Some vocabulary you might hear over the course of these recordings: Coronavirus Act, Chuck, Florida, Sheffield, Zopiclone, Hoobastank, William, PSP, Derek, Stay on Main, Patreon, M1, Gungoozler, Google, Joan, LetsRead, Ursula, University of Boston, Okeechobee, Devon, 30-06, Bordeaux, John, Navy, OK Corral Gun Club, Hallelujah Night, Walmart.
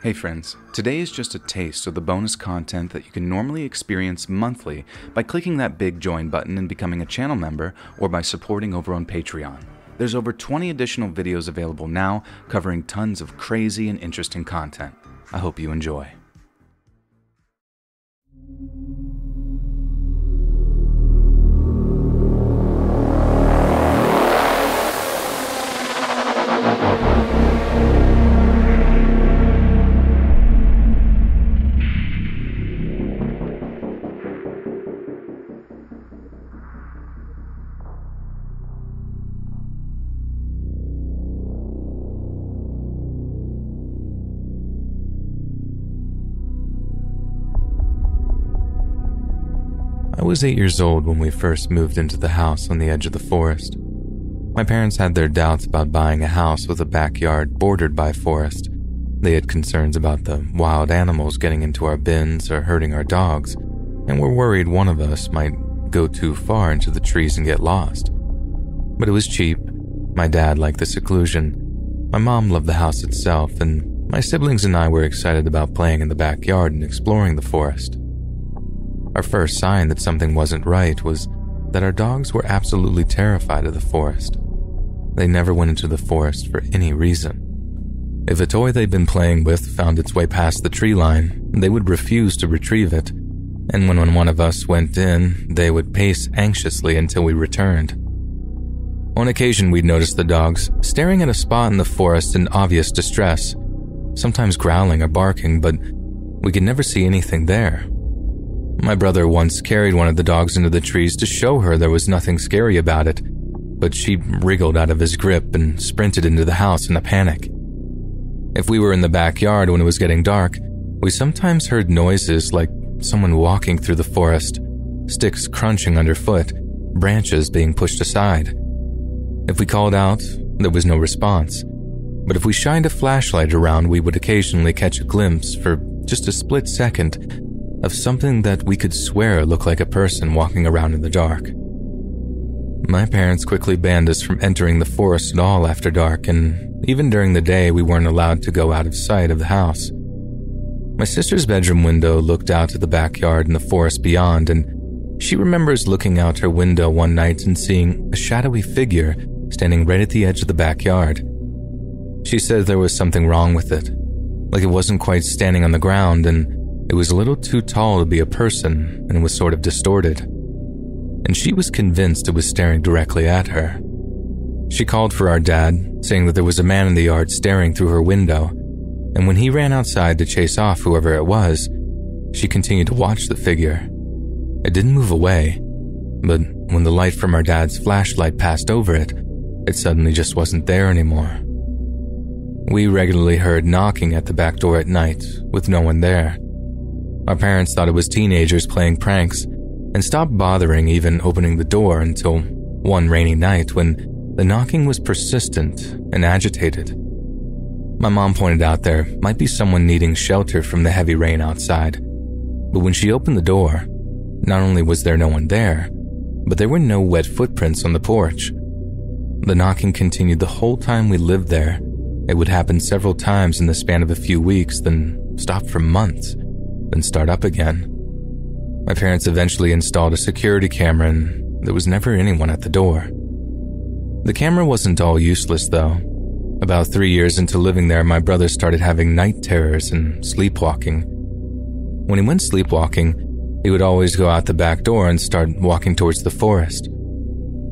Hey friends, today is just a taste of the bonus content that you can normally experience monthly by clicking that big join button and becoming a channel member or by supporting over on Patreon. There's over 20 additional videos available now covering tons of crazy and interesting content. I hope you enjoy. I was 8 years old when we first moved into the house on the edge of the forest. My parents had their doubts about buying a house with a backyard bordered by forest. They had concerns about the wild animals getting into our bins or hurting our dogs, and were worried one of us might go too far into the trees and get lost. But it was cheap. My dad liked the seclusion. My mom loved the house itself, and my siblings and I were excited about playing in the backyard and exploring the forest. Our first sign that something wasn't right was that our dogs were absolutely terrified of the forest. They never went into the forest for any reason. If a toy they'd been playing with found its way past the tree line, they would refuse to retrieve it, and when one of us went in, they would pace anxiously until we returned. On occasion, we'd notice the dogs staring at a spot in the forest in obvious distress, sometimes growling or barking, but we could never see anything there. My brother once carried one of the dogs into the trees to show her there was nothing scary about it, but she wriggled out of his grip and sprinted into the house in a panic. If we were in the backyard when it was getting dark, we sometimes heard noises like someone walking through the forest, sticks crunching underfoot, branches being pushed aside. If we called out, there was no response, but if we shined a flashlight around, we would occasionally catch a glimpse for just a split second of something that we could swear looked like a person walking around in the dark. My parents quickly banned us from entering the forest at all after dark, and even during the day we weren't allowed to go out of sight of the house. My sister's bedroom window looked out to the backyard and the forest beyond, and she remembers looking out her window one night and seeing a shadowy figure standing right at the edge of the backyard. She said there was something wrong with it, like it wasn't quite standing on the ground, and it was a little too tall to be a person and was sort of distorted, and she was convinced it was staring directly at her. She called for our dad, saying that there was a man in the yard staring through her window, and when he ran outside to chase off whoever it was, she continued to watch the figure. It didn't move away, but when the light from our dad's flashlight passed over it, it suddenly just wasn't there anymore. We regularly heard knocking at the back door at night with no one there. Our parents thought it was teenagers playing pranks and stopped bothering even opening the door until one rainy night when the knocking was persistent and agitated. My mom pointed out there might be someone needing shelter from the heavy rain outside, but when she opened the door, not only was there no one there, but there were no wet footprints on the porch. The knocking continued the whole time we lived there. It would happen several times in the span of a few weeks, then stop for months, then start up again. My parents eventually installed a security camera, and there was never anyone at the door. The camera wasn't all useless, though. About 3 years into living there, my brother started having night terrors and sleepwalking. When he went sleepwalking, he would always go out the back door and start walking towards the forest.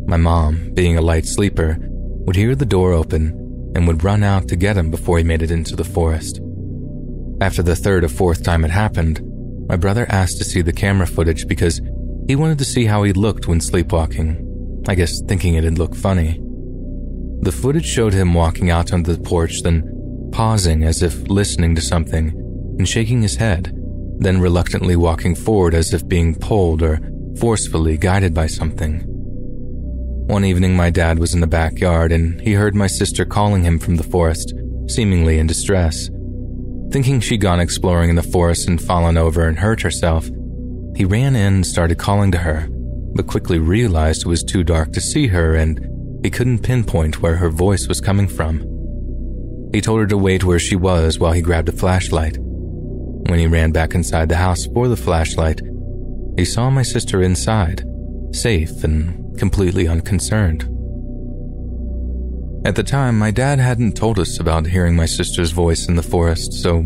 My mom, being a light sleeper, would hear the door open and would run out to get him before he made it into the forest. After the third or fourth time it happened, my brother asked to see the camera footage because he wanted to see how he looked when sleepwalking, I guess thinking it'd look funny. The footage showed him walking out onto the porch, then pausing as if listening to something and shaking his head, then reluctantly walking forward as if being pulled or forcefully guided by something. One evening my dad was in the backyard and he heard my sister calling him from the forest, seemingly in distress. Thinking she'd gone exploring in the forest and fallen over and hurt herself, he ran in and started calling to her, but quickly realized it was too dark to see her and he couldn't pinpoint where her voice was coming from. He told her to wait where she was while he grabbed a flashlight. When he ran back inside the house for the flashlight, he saw my sister inside, safe and completely unconcerned. At the time, my dad hadn't told us about hearing my sister's voice in the forest, so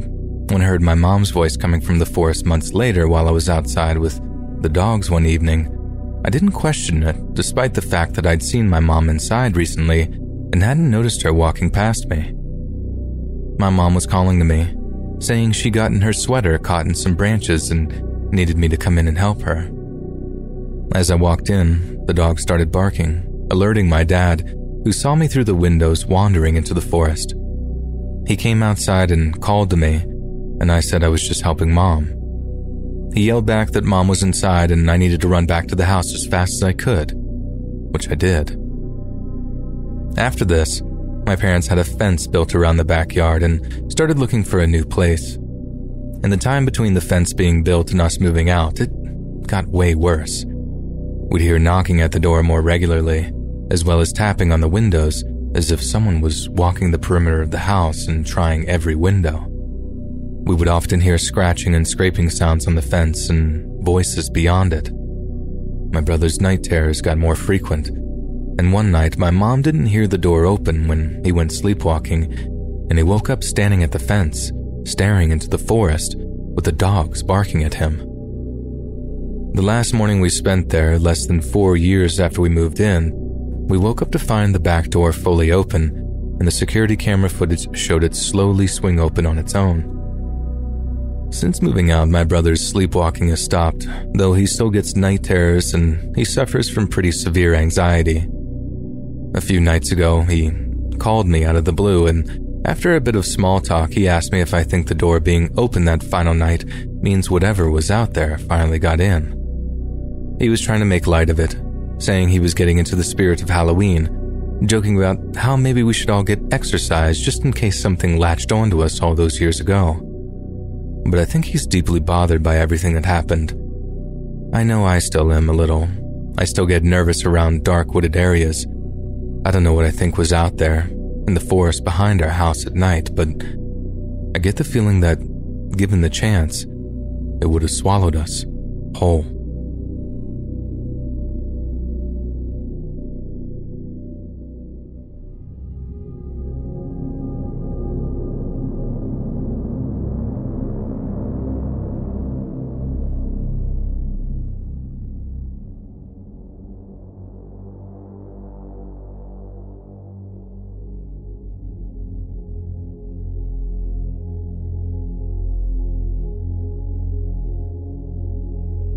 when I heard my mom's voice coming from the forest months later while I was outside with the dogs one evening, I didn't question it, despite the fact that I'd seen my mom inside recently and hadn't noticed her walking past me. My mom was calling to me, saying she got in her sweater caught in some branches and needed me to come in and help her. As I walked in, the dog started barking, alerting my dad, who saw me through the windows wandering into the forest. He came outside and called to me, and I said I was just helping Mom. He yelled back that Mom was inside and I needed to run back to the house as fast as I could, which I did. After this, my parents had a fence built around the backyard and started looking for a new place. And the time between the fence being built and us moving out, it got way worse. We'd hear knocking at the door more regularly, as well as tapping on the windows as if someone was walking the perimeter of the house and trying every window. We would often hear scratching and scraping sounds on the fence and voices beyond it. My brother's night terrors got more frequent, and one night my mom didn't hear the door open when he went sleepwalking, and he woke up standing at the fence, staring into the forest with the dogs barking at him. The last morning we spent there, less than 4 years after we moved in, we woke up to find the back door fully open, and the security camera footage showed it slowly swing open on its own. Since moving out, my brother's sleepwalking has stopped, though he still gets night terrors and he suffers from pretty severe anxiety. A few nights ago, he called me out of the blue, and after a bit of small talk, he asked me if I think the door being open that final night means whatever was out there finally got in. He was trying to make light of it, saying he was getting into the spirit of Halloween, joking about how maybe we should all get exercise just in case something latched onto us all those years ago. But I think he's deeply bothered by everything that happened. I know I still am a little. I still get nervous around dark wooded areas. I don't know what I think was out there, in the forest behind our house at night, but I get the feeling that, given the chance, it would have swallowed us whole.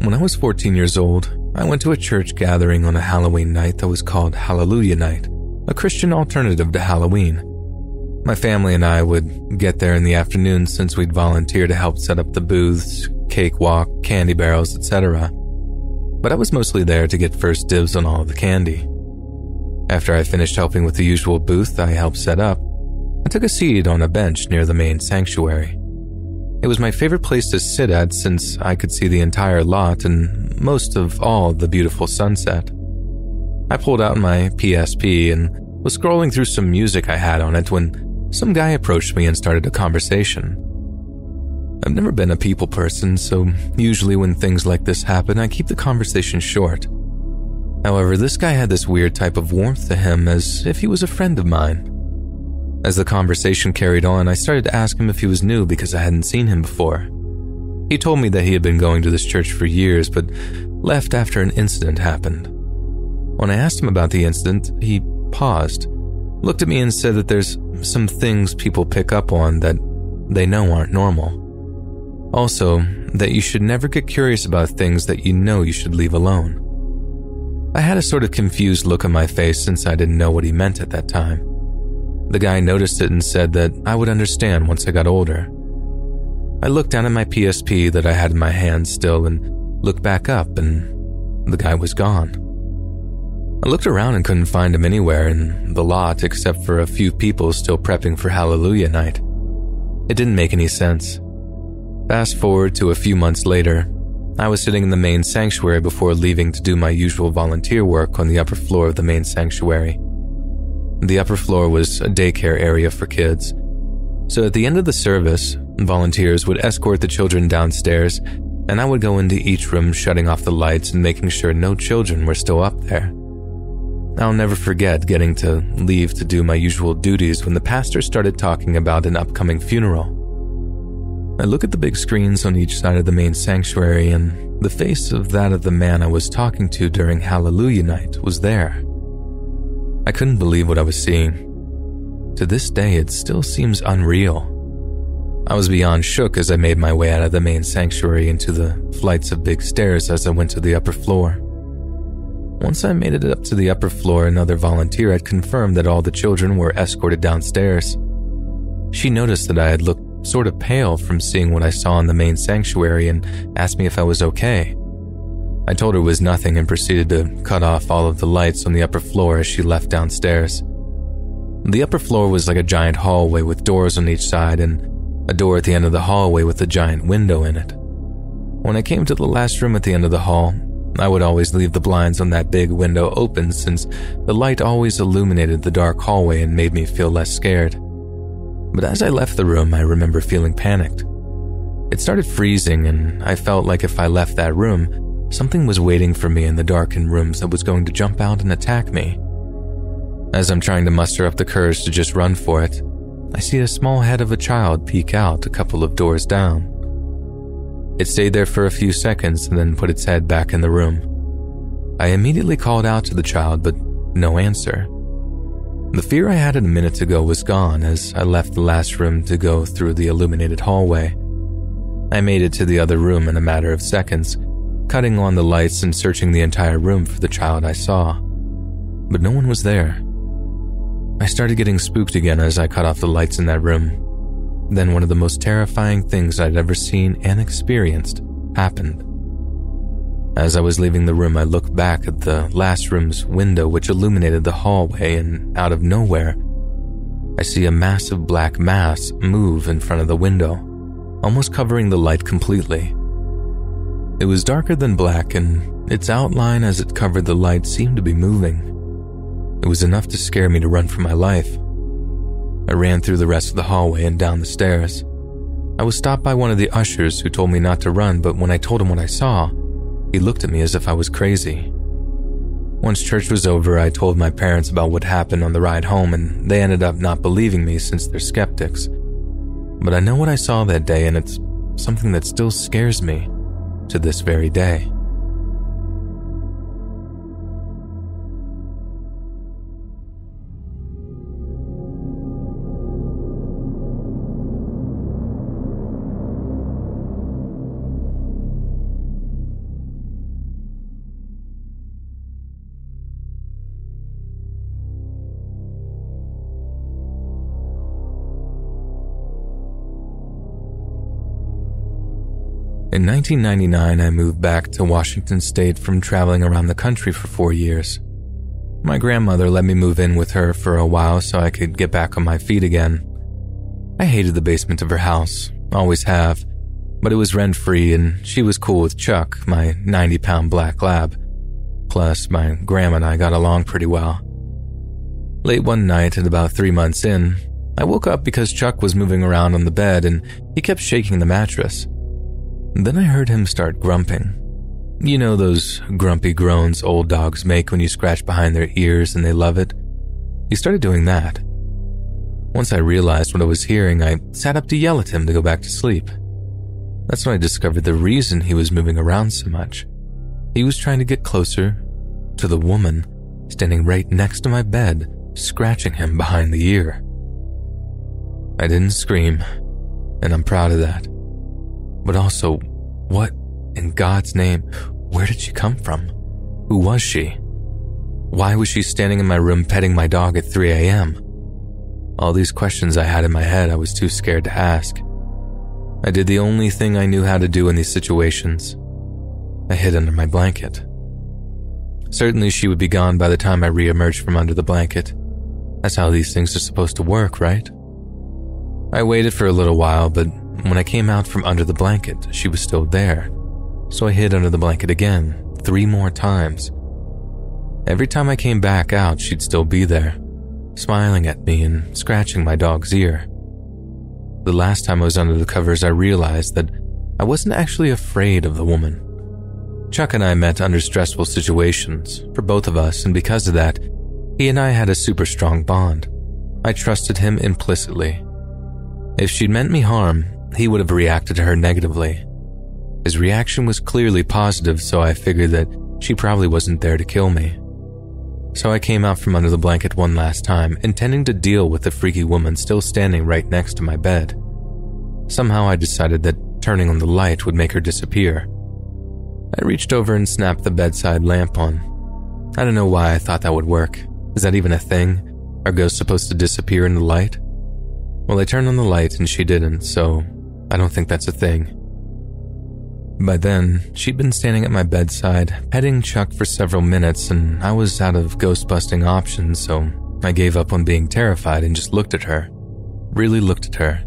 When I was 14 years old, I went to a church gathering on a Halloween night that was called Hallelujah Night, a Christian alternative to Halloween. My family and I would get there in the afternoon since we'd volunteer to help set up the booths, cakewalk, candy barrels, etc. But I was mostly there to get first dibs on all of the candy. After I finished helping with the usual booth I helped set up, I took a seat on a bench near the main sanctuary. It was my favorite place to sit at since I could see the entire lot and most of all the beautiful sunset. I pulled out my PSP and was scrolling through some music I had on it when some guy approached me and started a conversation. I've never been a people person, so usually when things like this happen, I keep the conversation short. However, this guy had this weird type of warmth to him as if he was a friend of mine. As the conversation carried on, I started to ask him if he was new because I hadn't seen him before. He told me that he had been going to this church for years, but left after an incident happened. When I asked him about the incident, he paused, looked at me and said that there's some things people pick up on that they know aren't normal. Also, that you should never get curious about things that you know you should leave alone. I had a sort of confused look on my face since I didn't know what he meant at that time. The guy noticed it and said that I would understand once I got older. I looked down at my PSP that I had in my hand still and looked back up, and the guy was gone. I looked around and couldn't find him anywhere in the lot except for a few people still prepping for Hallelujah Night. It didn't make any sense. Fast forward to a few months later, I was sitting in the main sanctuary before leaving to do my usual volunteer work on the upper floor of the main sanctuary. The upper floor was a daycare area for kids, So at the end of the service, volunteers would escort the children downstairs, and I would go into each room, shutting off the lights and making sure no children were still up there. I'll never forget getting to leave to do my usual duties when the pastor started talking about an upcoming funeral. I look at the big screens on each side of the main sanctuary, and the face of that of the man I was talking to during Hallelujah Night was there. I couldn't believe what I was seeing. To this day, it still seems unreal. I was beyond shook as I made my way out of the main sanctuary into the flights of big stairs as I went to the upper floor. Once I made it up to the upper floor, another volunteer had confirmed that all the children were escorted downstairs. She noticed that I had looked sort of pale from seeing what I saw in the main sanctuary and asked me if I was okay. I told her it was nothing and proceeded to cut off all of the lights on the upper floor as she left downstairs. The upper floor was like a giant hallway with doors on each side and a door at the end of the hallway with a giant window in it. When I came to the last room at the end of the hall, I would always leave the blinds on that big window open since the light always illuminated the dark hallway and made me feel less scared. But as I left the room, I remember feeling panicked. It started freezing and I felt like if I left that room, something was waiting for me in the darkened rooms that was going to jump out and attack me. As I'm trying to muster up the courage to just run for it, I see a small head of a child peek out a couple of doors down. It stayed there for a few seconds and then put its head back in the room. I immediately called out to the child, but no answer. The fear I had a minute ago was gone as I left the last room to go through the illuminated hallway. I made it to the other room in a matter of seconds, cutting on the lights and searching the entire room for the child I saw. But no one was there. I started getting spooked again as I cut off the lights in that room. Then one of the most terrifying things I'd ever seen and experienced happened. As I was leaving the room, I looked back at the last room's window which illuminated the hallway, and out of nowhere, I see a massive black mass move in front of the window, almost covering the light completely. It was darker than black, and its outline as it covered the light seemed to be moving. It was enough to scare me to run for my life. I ran through the rest of the hallway and down the stairs. I was stopped by one of the ushers who told me not to run, but when I told him what I saw, he looked at me as if I was crazy. Once church was over, I told my parents about what happened on the ride home, and they ended up not believing me since they're skeptics. But I know what I saw that day, and it's something that still scares me to this very day. In 1999, I moved back to Washington State from traveling around the country for 4 years. My grandmother let me move in with her for a while so I could get back on my feet again. I hated the basement of her house, always have, but it was rent-free and she was cool with Chuck, my 90-pound black lab. Plus, my grandma and I got along pretty well. Late one night and about 3 months in, I woke up because Chuck was moving around on the bed and he kept shaking the mattress. Then I heard him start grumping. You know those grumpy groans old dogs make when you scratch behind their ears and they love it? He started doing that. Once I realized what I was hearing, I sat up to yell at him to go back to sleep. That's when I discovered the reason he was moving around so much. He was trying to get closer to the woman standing right next to my bed, scratching him behind the ear. I didn't scream, and I'm proud of that. But also, what in God's name, where did she come from? Who was she? Why was she standing in my room petting my dog at 3 a.m.? All these questions I had in my head I was too scared to ask. I did the only thing I knew how to do in these situations. I hid under my blanket. Certainly she would be gone by the time I re-emerged from under the blanket. That's how these things are supposed to work, right? I waited for a little while, but when I came out from under the blanket, she was still there, so I hid under the blanket again, 3 more times. Every time I came back out, she'd still be there, smiling at me and scratching my dog's ear. The last time I was under the covers, I realized that I wasn't actually afraid of the woman. Chuck and I met under stressful situations for both of us, and because of that, he and I had a super strong bond. I trusted him implicitly. If she'd meant me harm, he would have reacted to her negatively. His reaction was clearly positive, so I figured that she probably wasn't there to kill me. So I came out from under the blanket one last time, intending to deal with the freaky woman still standing right next to my bed. Somehow I decided that turning on the light would make her disappear. I reached over and snapped the bedside lamp on. I don't know why I thought that would work. Is that even a thing? Are ghosts supposed to disappear in the light? Well, I turned on the light and she didn't, so I don't think that's a thing. By then, she'd been standing at my bedside, petting Chuck for several minutes, and I was out of ghost-busting options, so I gave up on being terrified and just looked at her. Really looked at her.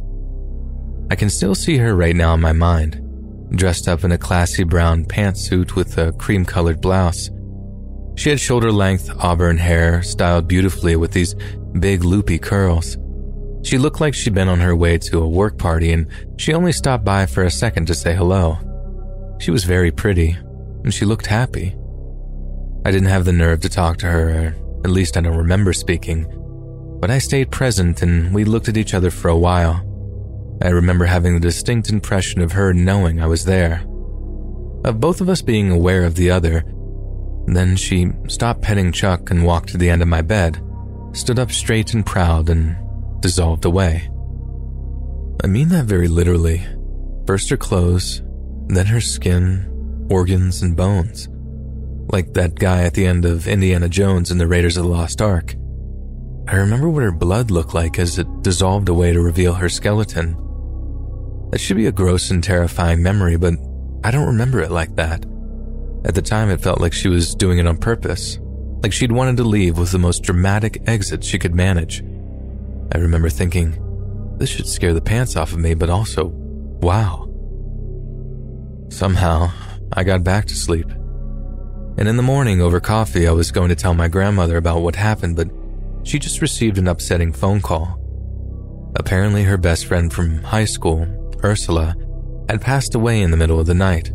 I can still see her right now in my mind, dressed up in a classy brown pantsuit with a cream-colored blouse. She had shoulder-length auburn hair, styled beautifully with these big loopy curls. She looked like she'd been on her way to a work party, and she only stopped by for a second to say hello. She was very pretty, and she looked happy. I didn't have the nerve to talk to her, or at least I don't remember speaking, but I stayed present and we looked at each other for a while. I remember having the distinct impression of her knowing I was there, of both of us being aware of the other. Then she stopped petting Chuck and walked to the end of my bed, stood up straight and proud, and dissolved away. I mean that very literally. First her clothes, then her skin, organs, and bones. Like that guy at the end of Indiana Jones and the Raiders of the Lost Ark. I remember what her blood looked like as it dissolved away to reveal her skeleton. That should be a gross and terrifying memory, but I don't remember it like that. At the time, it felt like she was doing it on purpose. Like she'd wanted to leave with the most dramatic exit she could manage. I remember thinking, this should scare the pants off of me, but also, wow. Somehow, I got back to sleep. And in the morning over coffee, I was going to tell my grandmother about what happened, but she just received an upsetting phone call. Apparently, her best friend from high school, Ursula, had passed away in the middle of the night.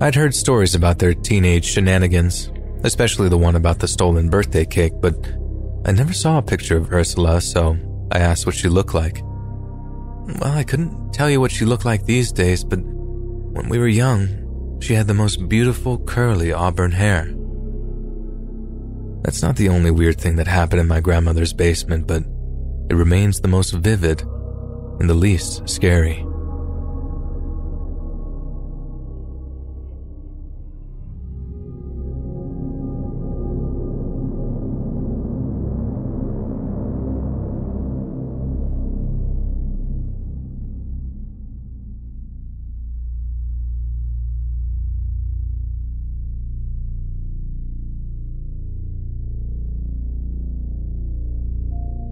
I'd heard stories about their teenage shenanigans, especially the one about the stolen birthday cake, but I never saw a picture of Ursula, so I asked what she looked like. Well, I couldn't tell you what she looked like these days, but when we were young, she had the most beautiful curly auburn hair. That's not the only weird thing that happened in my grandmother's basement, but it remains the most vivid and the least scary.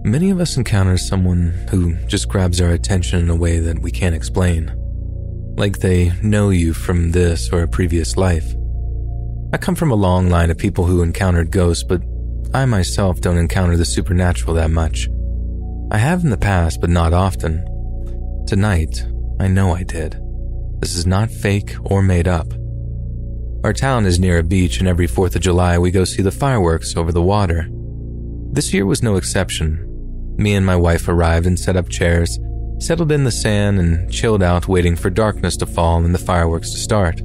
Many of us encounter someone who just grabs our attention in a way that we can't explain. Like they know you from this or a previous life. I come from a long line of people who encountered ghosts, but I myself don't encounter the supernatural that much. I have in the past, but not often. Tonight, I know I did. This is not fake or made up. Our town is near a beach, and every 4th of July we go see the fireworks over the water. This year was no exception. Me and my wife arrived and set up chairs, settled in the sand, and chilled out waiting for darkness to fall and the fireworks to start.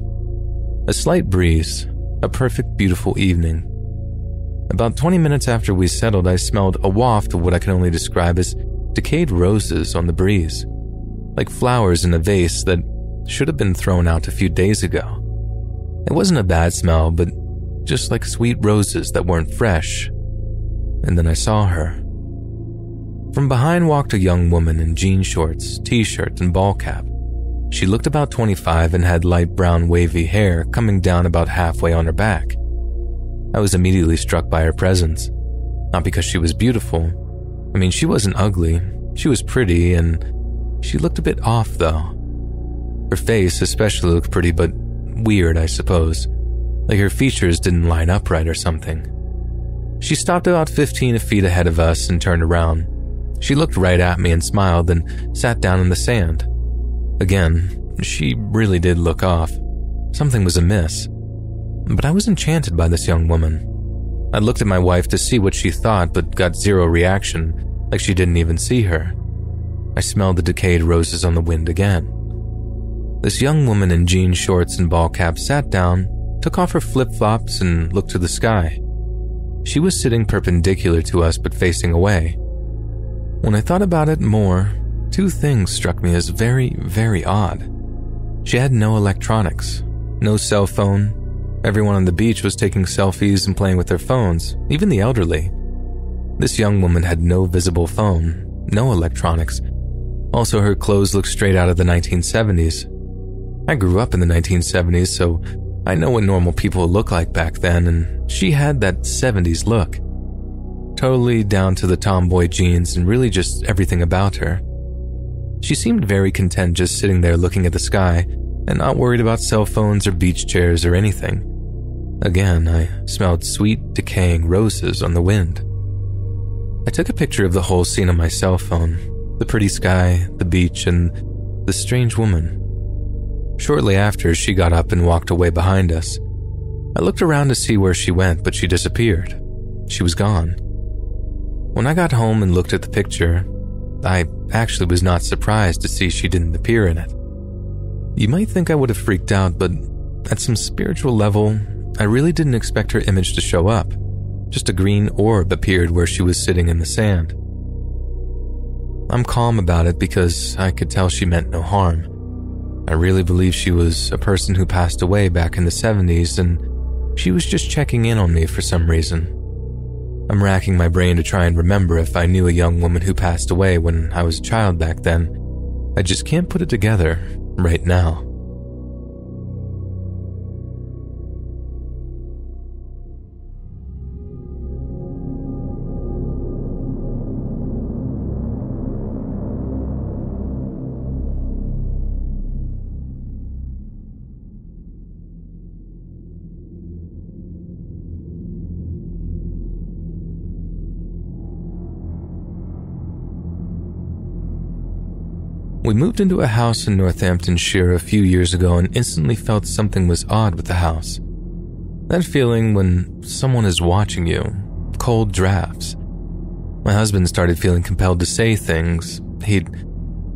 A slight breeze, a perfect, beautiful evening. About 20 minutes after we settled, I smelled a waft of what I can only describe as decayed roses on the breeze, like flowers in a vase that should have been thrown out a few days ago. It wasn't a bad smell, but just like sweet roses that weren't fresh. And then I saw her. From behind walked a young woman in jean shorts, t-shirt, and ball cap. She looked about 25 and had light brown wavy hair coming down about halfway on her back. I was immediately struck by her presence. Not because she was beautiful. I mean, she wasn't ugly. She was pretty, and she looked a bit off, though. Her face especially looked pretty, but weird, I suppose. Like her features didn't line up right or something. She stopped about 15 feet ahead of us and turned around. She looked right at me and smiled, then sat down in the sand. Again, she really did look off. Something was amiss. But I was enchanted by this young woman. I looked at my wife to see what she thought, but got zero reaction, like she didn't even see her. I smelled the decayed roses on the wind again. This young woman in jean shorts and ball cap sat down, took off her flip-flops, and looked to the sky. She was sitting perpendicular to us but facing away. When I thought about it more, two things struck me as very, very odd. She had no electronics, no cell phone. Everyone on the beach was taking selfies and playing with their phones, even the elderly. This young woman had no visible phone, no electronics. Also, her clothes looked straight out of the 1970s. I grew up in the 1970s, so I know what normal people look like back then, and she had that 70s look. Totally down to the tomboy jeans and really just everything about her. She seemed very content just sitting there looking at the sky and not worried about cell phones or beach chairs or anything. Again, I smelled sweet, decaying roses on the wind. I took a picture of the whole scene on my cell phone, the pretty sky, the beach, and the strange woman. Shortly after, she got up and walked away behind us. I looked around to see where she went, but she disappeared. She was gone. When I got home and looked at the picture, I actually was not surprised to see she didn't appear in it. You might think I would have freaked out, but at some spiritual level, I really didn't expect her image to show up. Just a green orb appeared where she was sitting in the sand. I'm calm about it because I could tell she meant no harm. I really believe she was a person who passed away back in the 70s, and she was just checking in on me for some reason. I'm racking my brain to try and remember if I knew a young woman who passed away when I was a child back then. I just can't put it together right now. We moved into a house in Northamptonshire a few years ago and instantly felt something was odd with the house. That feeling when someone is watching you, cold drafts. My husband started feeling compelled to say things. He'd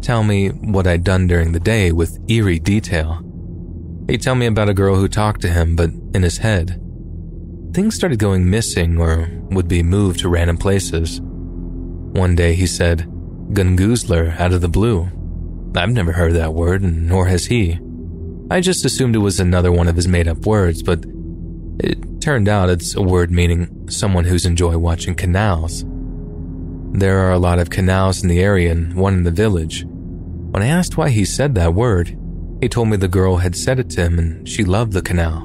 tell me what I'd done during the day with eerie detail. He'd tell me about a girl who talked to him, but in his head. Things started going missing or would be moved to random places. One day he said, "Gungoozler," out of the blue. I've never heard that word, nor has he. I just assumed it was another one of his made-up words, but it turned out it's a word meaning someone who's enjoy watching canals. There are a lot of canals in the area and one in the village. When I asked why he said that word, he told me the girl had said it to him and she loved the canal.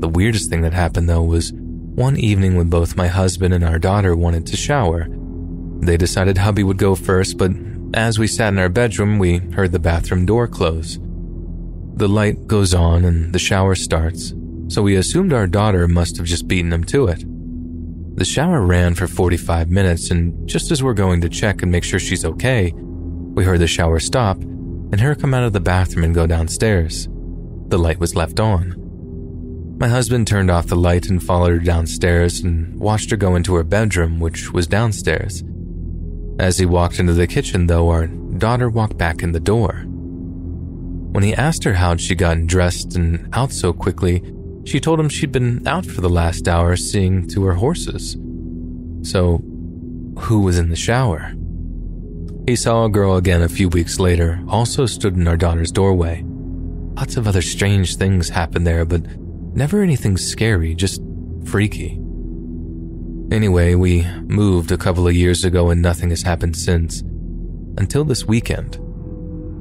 The weirdest thing that happened, though, was one evening when both my husband and our daughter wanted to shower. They decided hubby would go first, but as we sat in our bedroom, we heard the bathroom door close. The light goes on and the shower starts, so we assumed our daughter must have just beaten him to it. The shower ran for 45 minutes, and just as we're going to check and make sure she's okay, we heard the shower stop and her come out of the bathroom and go downstairs. The light was left on. My husband turned off the light and followed her downstairs and watched her go into her bedroom, which was downstairs. As he walked into the kitchen, though, our daughter walked back in the door. When he asked her how she'd gotten dressed and out so quickly, she told him she'd been out for the last hour seeing to her horses. So, who was in the shower? He saw a girl again a few weeks later, also stood in our daughter's doorway. Lots of other strange things happened there, but never anything scary, just freaky. Anyway, we moved a couple of years ago and nothing has happened since. Until this weekend.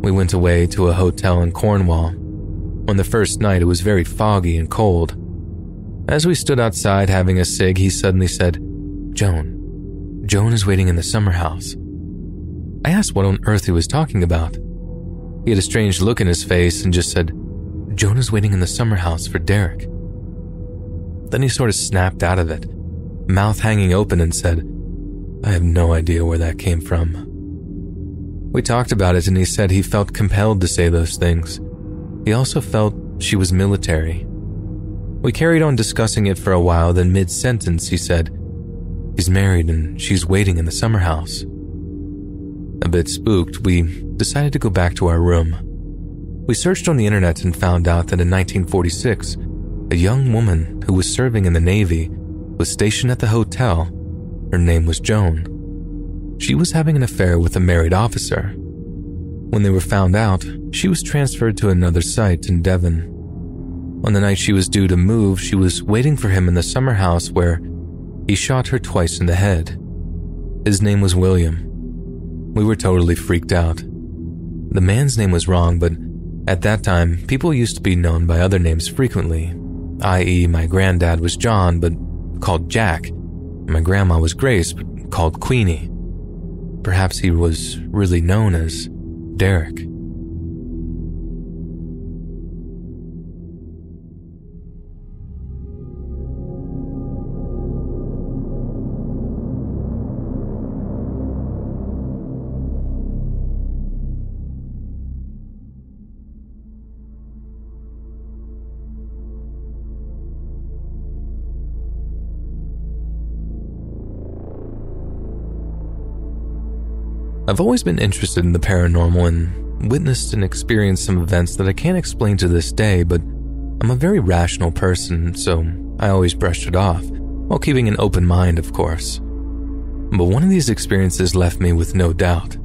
We went away to a hotel in Cornwall. On the first night, it was very foggy and cold. As we stood outside having a cig, he suddenly said, Joan is waiting in the summer house. I asked what on earth he was talking about. He had a strange look in his face and just said, Joan is waiting in the summer house for Derek. Then he sort of snapped out of it, mouth hanging open, and said, I have no idea where that came from. We talked about it and he said he felt compelled to say those things. He also felt she was military. We carried on discussing it for a while, then mid-sentence he said, "He's married and she's waiting in the summer house." A bit spooked, we decided to go back to our room. We searched on the internet and found out that in 1946, a young woman who was serving in the Navy was stationed at the hotel. Her name was Joan. She was having an affair with a married officer. When they were found out, she was transferred to another site in Devon. On the night she was due to move, she was waiting for him in the summer house where he shot her twice in the head. His name was William. We were totally freaked out. The man's name was wrong, but at that time, people used to be known by other names frequently, i.e. my granddad was John, but called Jack. My grandma was Grace, but called Queenie. Perhaps he was really known as Derek. I've always been interested in the paranormal and witnessed and experienced some events that I can't explain to this day, but I'm a very rational person, so I always brushed it off, while keeping an open mind, of course. But one of these experiences left me with no doubt.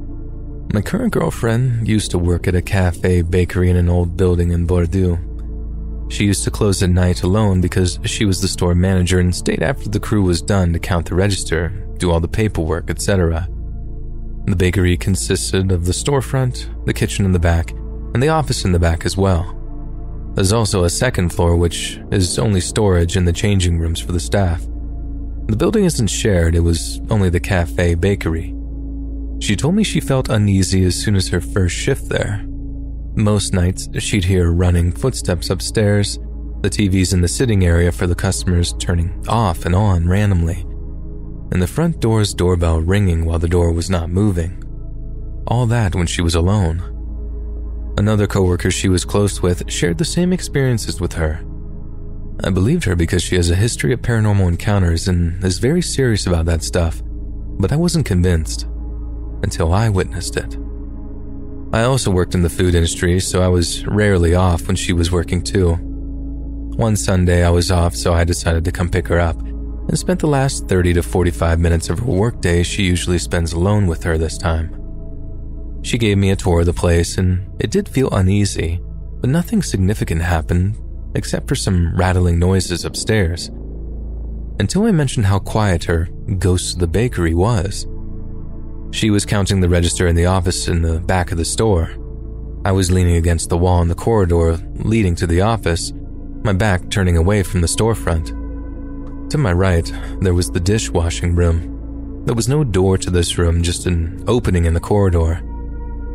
My current girlfriend used to work at a cafe bakery in an old building in Bordeaux. She used to close at night alone because she was the store manager and stayed after the crew was done to count the register, do all the paperwork, etc. The bakery consisted of the storefront, the kitchen in the back, and the office in the back as well. There's also a second floor, which is only storage and the changing rooms for the staff. The building isn't shared, it was only the cafe bakery. She told me she felt uneasy as soon as her first shift there. Most nights, she'd hear running footsteps upstairs, the TVs in the sitting area for the customers turning off and on randomly, and the front door's doorbell ringing while the door was not moving. All that when she was alone. Another coworker she was close with shared the same experiences with her. I believed her because she has a history of paranormal encounters and is very serious about that stuff, but I wasn't convinced until I witnessed it. I also worked in the food industry, so I was rarely off when she was working too. One Sunday I was off, so I decided to come pick her up, and spent the last 30 to 45 minutes of her workday she usually spends alone with her this time. She gave me a tour of the place, and it did feel uneasy, but nothing significant happened except for some rattling noises upstairs, until I mentioned how quiet her ghost of the bakery was. She was counting the register in the office in the back of the store. I was leaning against the wall in the corridor leading to the office, my back turning away from the storefront. To my right, there was the dishwashing room. There was no door to this room, just an opening in the corridor.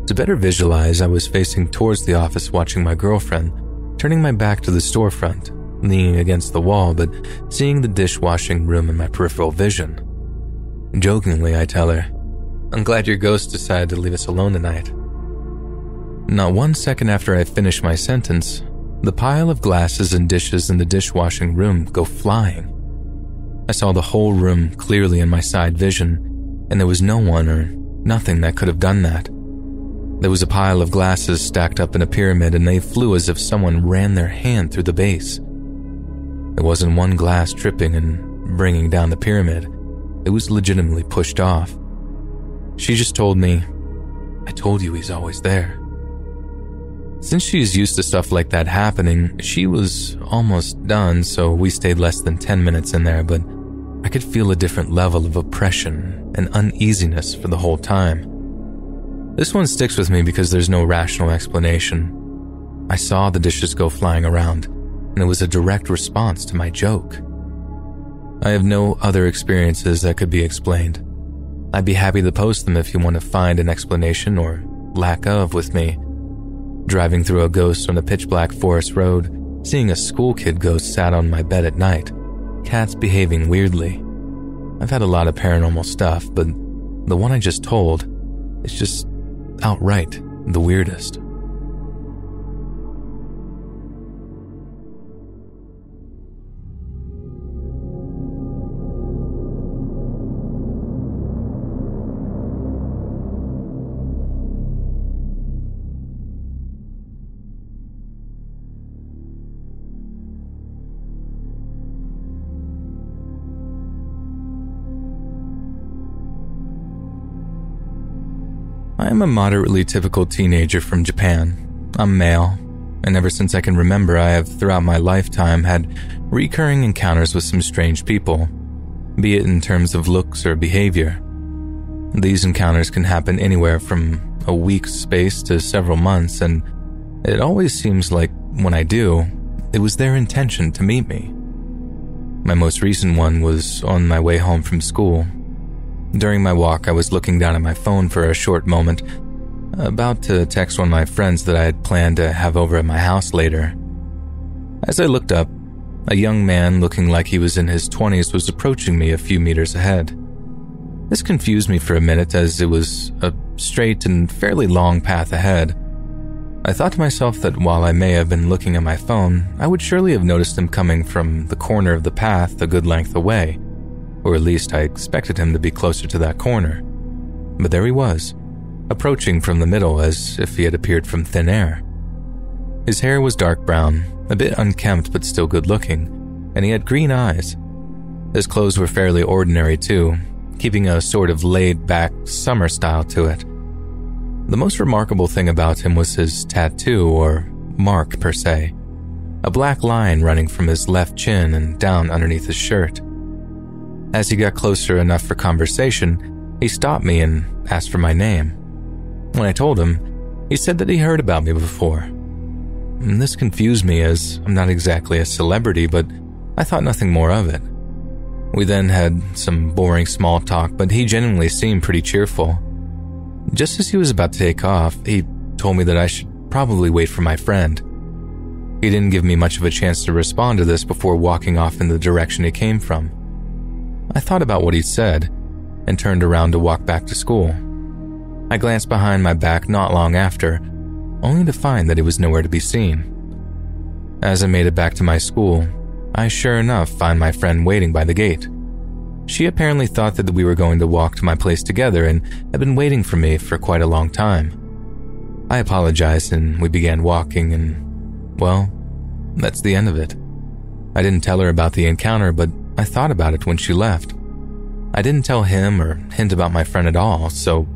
To better visualize, I was facing towards the office watching my girlfriend, turning my back to the storefront, leaning against the wall, but seeing the dishwashing room in my peripheral vision. Jokingly, I tell her, "I'm glad your ghost decided to leave us alone tonight." Not 1 second after I finish my sentence, the pile of glasses and dishes in the dishwashing room go flying. I saw the whole room clearly in my side vision, and there was no one or nothing that could have done that. There was a pile of glasses stacked up in a pyramid, and they flew as if someone ran their hand through the base. There wasn't one glass tripping and bringing down the pyramid. It was legitimately pushed off. She just told me, "I told you he's always there." Since she's used to stuff like that happening, she was almost done, so we stayed less than 10 minutes in there, but I could feel a different level of oppression and uneasiness for the whole time. This one sticks with me because there's no rational explanation. I saw the dishes go flying around, and it was a direct response to my joke. I have no other experiences that could be explained. I'd be happy to post them if you want to find an explanation or lack of with me. Driving through a ghost on a pitch-black forest road, seeing a school kid ghost sat on my bed at night, cats behaving weirdly. I've had a lot of paranormal stuff, but the one I just told is just outright the weirdest. I'm a moderately typical teenager from Japan. I'm male, and ever since I can remember, I have throughout my lifetime had recurring encounters with some strange people, be it in terms of looks or behavior. These encounters can happen anywhere from a week's space to several months, and it always seems like when I do, it was their intention to meet me. My most recent one was on my way home from school. During my walk, I was looking down at my phone for a short moment, about to text one of my friends that I had planned to have over at my house later. As I looked up, a young man looking like he was in his 20s was approaching me a few meters ahead. This confused me for a minute as it was a straight and fairly long path ahead. I thought to myself that while I may have been looking at my phone, I would surely have noticed him coming from the corner of the path a good length away. Or at least I expected him to be closer to that corner. But there he was, approaching from the middle as if he had appeared from thin air. His hair was dark brown, a bit unkempt but still good-looking, and he had green eyes. His clothes were fairly ordinary too, keeping a sort of laid-back summer style to it. The most remarkable thing about him was his tattoo, or mark per se, a black line running from his left chin and down underneath his shirt. As he got closer enough for conversation, he stopped me and asked for my name. When I told him, he said that he heard about me before. And this confused me as I'm not exactly a celebrity, but I thought nothing more of it. We then had some boring small talk, but he genuinely seemed pretty cheerful. Just as he was about to take off, he told me that I should probably wait for my friend. He didn't give me much of a chance to respond to this before walking off in the direction he came from. I thought about what he said and turned around to walk back to school. I glanced behind my back not long after, only to find that he was nowhere to be seen. As I made it back to my school, I sure enough find my friend waiting by the gate. She apparently thought that we were going to walk to my place together and had been waiting for me for quite a long time. I apologized and we began walking and, well, that's the end of it. I didn't tell her about the encounter, but I thought about it when she left. I didn't tell him or hint about my friend at all, so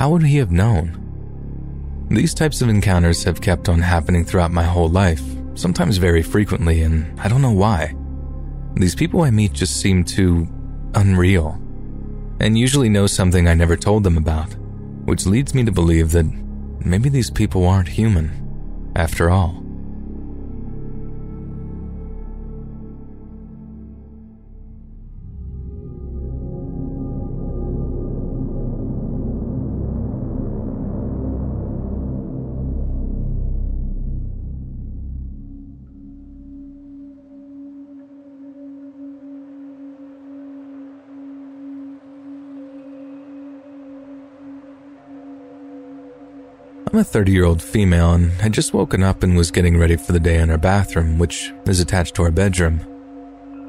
how would he have known? These types of encounters have kept on happening throughout my whole life, sometimes very frequently, and I don't know why. These people I meet just seem too unreal, and usually know something I never told them about, which leads me to believe that maybe these people aren't human, after all. I'm a 30-year-old female and had just woken up and was getting ready for the day in our bathroom, which is attached to our bedroom.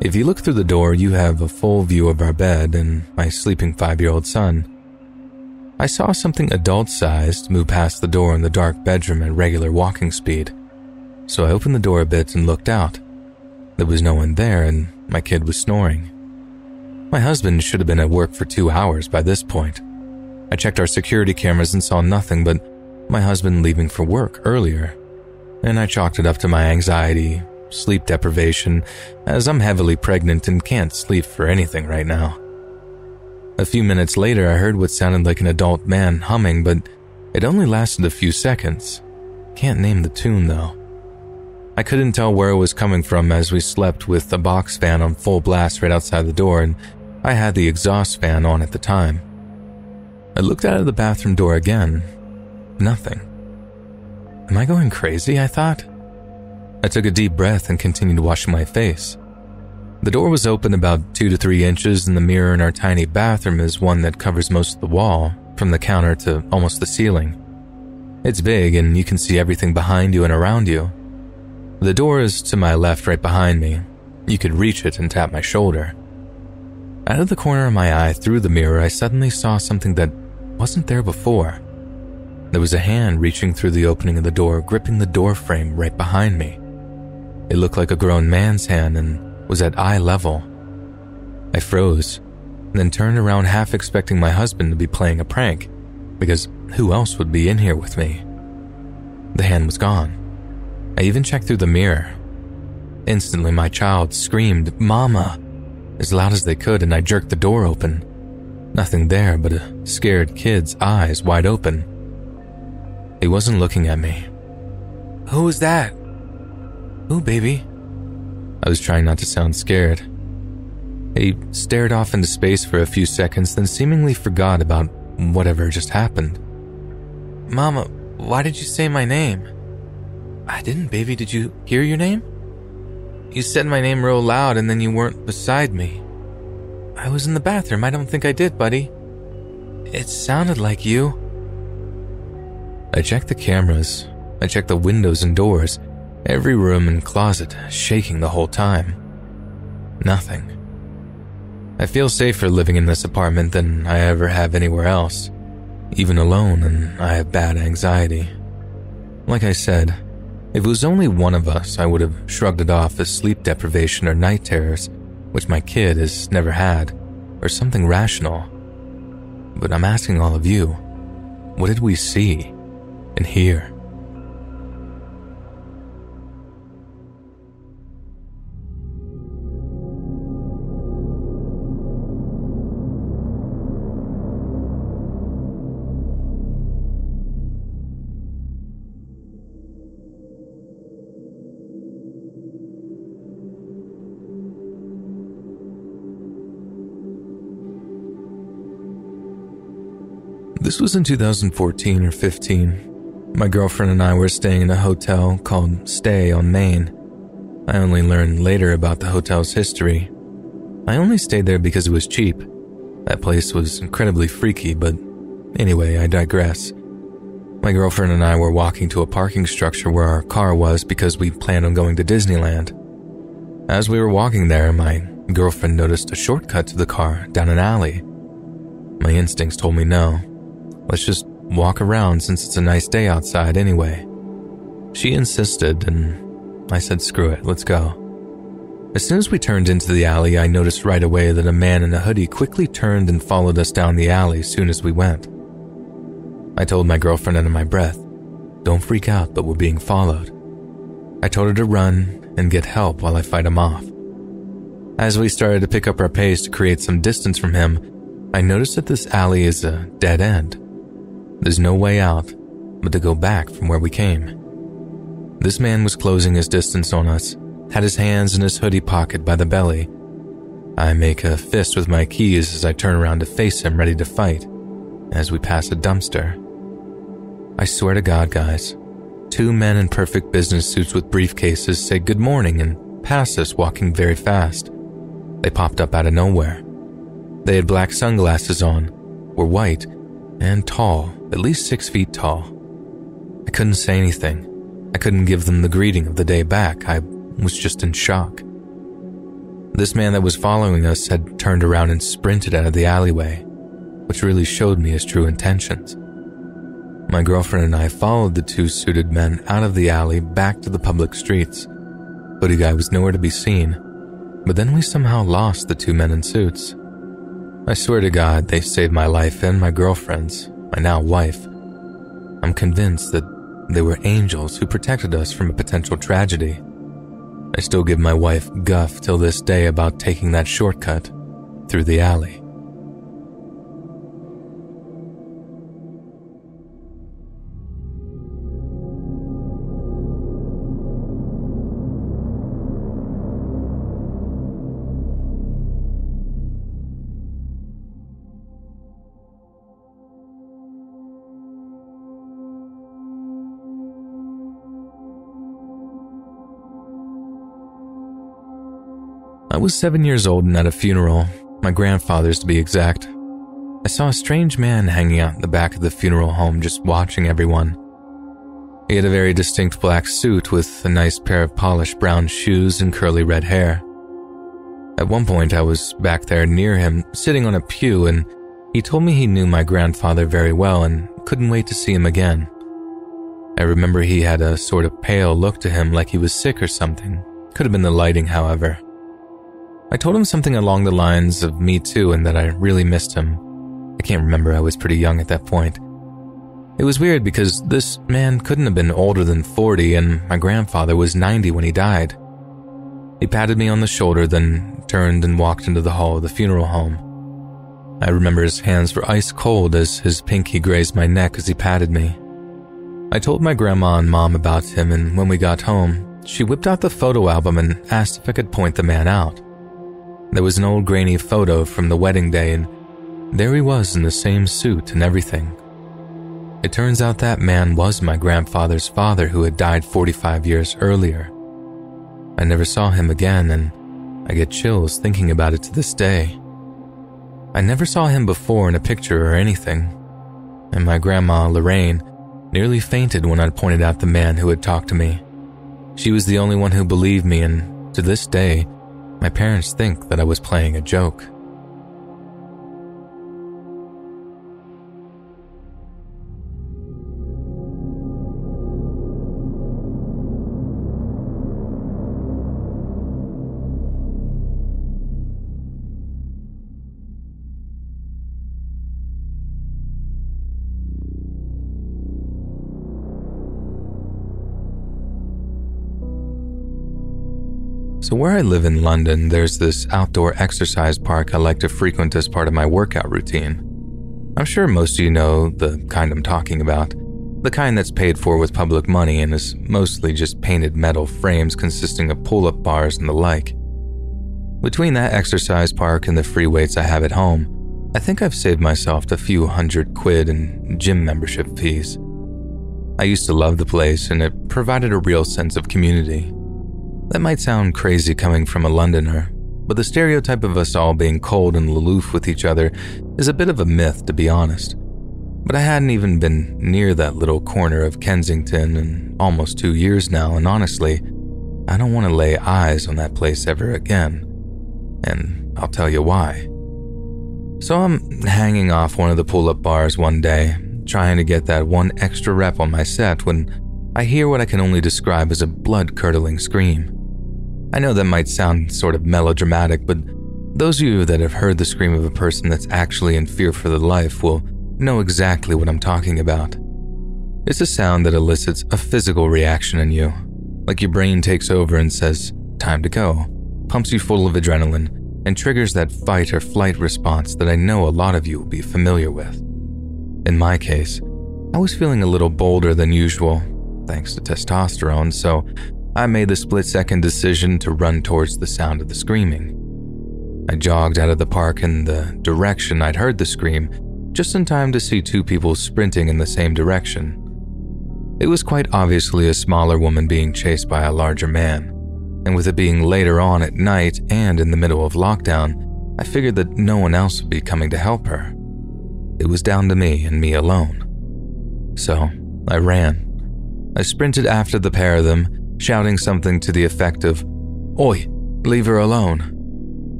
If you look through the door, you have a full view of our bed and my sleeping 5-year-old son. I saw something adult-sized move past the door in the dark bedroom at regular walking speed, so I opened the door a bit and looked out. There was no one there and my kid was snoring. My husband should have been at work for 2 hours by this point. I checked our security cameras and saw nothing but my husband leaving for work earlier, and I chalked it up to my anxiety, sleep deprivation, as I'm heavily pregnant and can't sleep for anything right now. A few minutes later, I heard what sounded like an adult man humming, but it only lasted a few seconds. Can't name the tune, though. I couldn't tell where it was coming from as we slept with the box fan on full blast right outside the door, and I had the exhaust fan on at the time. I looked out of the bathroom door again. Nothing. Am I going crazy? I thought. I took a deep breath and continued washing my face. The door was open about 2 to 3 inches, and the mirror in our tiny bathroom is one that covers most of the wall, from the counter to almost the ceiling. It's big, and you can see everything behind you and around you. The door is to my left, right behind me. You could reach it and tap my shoulder. Out of the corner of my eye, through the mirror, I suddenly saw something that wasn't there before. There was a hand reaching through the opening of the door, gripping the door frame right behind me. It looked like a grown man's hand and was at eye level. I froze, then turned around half expecting my husband to be playing a prank, because who else would be in here with me? The hand was gone. I even checked through the mirror. Instantly, my child screamed, "Mama!" as loud as they could, and I jerked the door open. Nothing there but a scared kid's eyes wide open. He wasn't looking at me. "Who was that?" "Who, baby?" I was trying not to sound scared. He stared off into space for a few seconds, then seemingly forgot about whatever just happened. "Mama, why did you say my name?" "I didn't, baby. Did you hear your name?" "You said my name real loud, and then you weren't beside me." "I was in the bathroom. I don't think I did, buddy." "It sounded like you." I checked the cameras. I checked the windows and doors, every room and closet, shaking the whole time. Nothing. I feel safer living in this apartment than I ever have anywhere else, even alone, and I have bad anxiety. Like I said, if it was only one of us, I would have shrugged it off as sleep deprivation or night terrors, which my kid has never had, or something rational. But I'm asking all of you, what did we see and hear? This was in 2014 or 15. My girlfriend and I were staying in a hotel called Stay on Main. I only learned later about the hotel's history. I only stayed there because it was cheap. That place was incredibly freaky, but anyway, I digress. My girlfriend and I were walking to a parking structure where our car was because we planned on going to Disneyland. As we were walking there, my girlfriend noticed a shortcut to the car down an alley. My instincts told me no. Let's just walk around since it's a nice day outside anyway. She insisted, and I said, screw it, let's go. As soon as we turned into the alley, I noticed right away that a man in a hoodie quickly turned and followed us down the alley as soon as we went. I told my girlfriend under my breath, don't freak out, but we're being followed. I told her to run and get help while I fight him off. As we started to pick up our pace to create some distance from him, I noticed that this alley is a dead end. There's no way out but to go back from where we came. This man was closing his distance on us, had his hands in his hoodie pocket by the belly. I make a fist with my keys as I turn around to face him, ready to fight, as we pass a dumpster. I swear to God, guys, 2 men in perfect business suits with briefcases say good morning and pass us walking very fast. They popped up out of nowhere. They had black sunglasses on, were white, and tall, at least 6 feet tall. I couldn't say anything. I couldn't give them the greeting of the day back. I was just in shock. This man that was following us had turned around and sprinted out of the alleyway, which really showed me his true intentions. My girlfriend and I followed the 2 suited men out of the alley back to the public streets. Hoodie guy was nowhere to be seen, but then we somehow lost the 2 men in suits. I swear to God, they saved my life and my girlfriend's, my now wife. I'm convinced that they were angels who protected us from a potential tragedy. I still give my wife guff till this day about taking that shortcut through the alley. I was 7 years old and at a funeral, my grandfather's to be exact. I saw a strange man hanging out in the back of the funeral home just watching everyone. He had a very distinct black suit with a nice pair of polished brown shoes and curly red hair. At one point I was back there near him, sitting on a pew, and he told me he knew my grandfather very well and couldn't wait to see him again. I remember he had a sort of pale look to him, like he was sick or something. Could have been the lighting, however. I told him something along the lines of me too and that I really missed him. I can't remember, I was pretty young at that point. It was weird because this man couldn't have been older than 40 and my grandfather was 90 when he died. He patted me on the shoulder, then turned and walked into the hall of the funeral home. I remember his hands were ice cold as his pinky grazed my neck as he patted me. I told my grandma and mom about him, and when we got home, she whipped out the photo album and asked if I could point the man out. There was an old grainy photo from the wedding day, and there he was in the same suit and everything. It turns out that man was my grandfather's father, who had died 45 years earlier. I never saw him again, and I get chills thinking about it to this day. I never saw him before in a picture or anything, and my grandma, Lorraine, nearly fainted when I pointed out the man who had talked to me. She was the only one who believed me, and to this day, my parents think that I was playing a joke. So where I live in London, there's this outdoor exercise park I like to frequent as part of my workout routine. I'm sure most of you know the kind I'm talking about, the kind that's paid for with public money and is mostly just painted metal frames consisting of pull-up bars and the like. Between that exercise park and the free weights I have at home, I think I've saved myself a few £100 in gym membership fees. I used to love the place, and it provided a real sense of community. That might sound crazy coming from a Londoner, but the stereotype of us all being cold and aloof with each other is a bit of a myth, to be honest. But I hadn't even been near that little corner of Kensington in almost 2 years now, and honestly, I don't want to lay eyes on that place ever again. And I'll tell you why. So I'm hanging off one of the pull-up bars one day, trying to get that one extra rep on my set, when I hear what I can only describe as a blood-curdling scream. I know that might sound sort of melodramatic, but those of you that have heard the scream of a person that's actually in fear for their life will know exactly what I'm talking about. It's a sound that elicits a physical reaction in you, like your brain takes over and says, "Time to go," pumps you full of adrenaline, and triggers that fight or flight response that I know a lot of you will be familiar with. In my case, I was feeling a little bolder than usual, thanks to testosterone, so I made the split-second decision to run towards the sound of the screaming. I jogged out of the park in the direction I'd heard the scream, just in time to see two people sprinting in the same direction. It was quite obviously a smaller woman being chased by a larger man, and with it being later on at night and in the middle of lockdown, I figured that no one else would be coming to help her. It was down to me and me alone. So I ran. I sprinted after the pair of them, shouting something to the effect of, "Oi, leave her alone."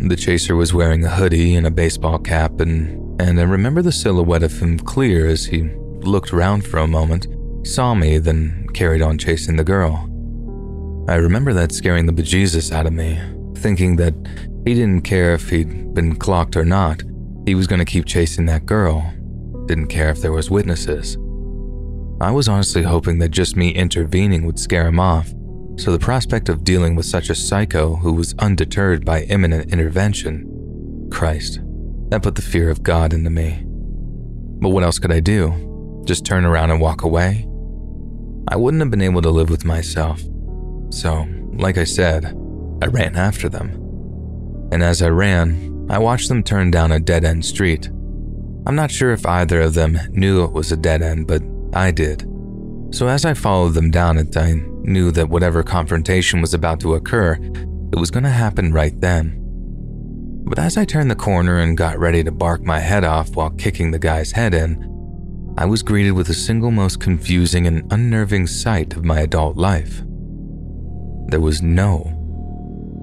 The chaser was wearing a hoodie and a baseball cap, and I remember the silhouette of him clear as he looked around for a moment, saw me, then carried on chasing the girl. I remember that scaring the bejesus out of me, thinking that he didn't care if he'd been clocked or not, he was going to keep chasing that girl, didn't care if there was witnesses. I was honestly hoping that just me intervening would scare him off, so the prospect of dealing with such a psycho who was undeterred by imminent intervention, Christ, that put the fear of God into me. But what else could I do? Just turn around and walk away? I wouldn't have been able to live with myself. So, like I said, I ran after them. And as I ran, I watched them turn down a dead-end street. I'm not sure if either of them knew it was a dead end, but I did. So as I followed them down it, I knew that whatever confrontation was about to occur It was going to happen right then. But as I turned the corner and got ready to bark my head off while kicking the guy's head in, I was greeted with the single most confusing and unnerving sight of my adult life. There was no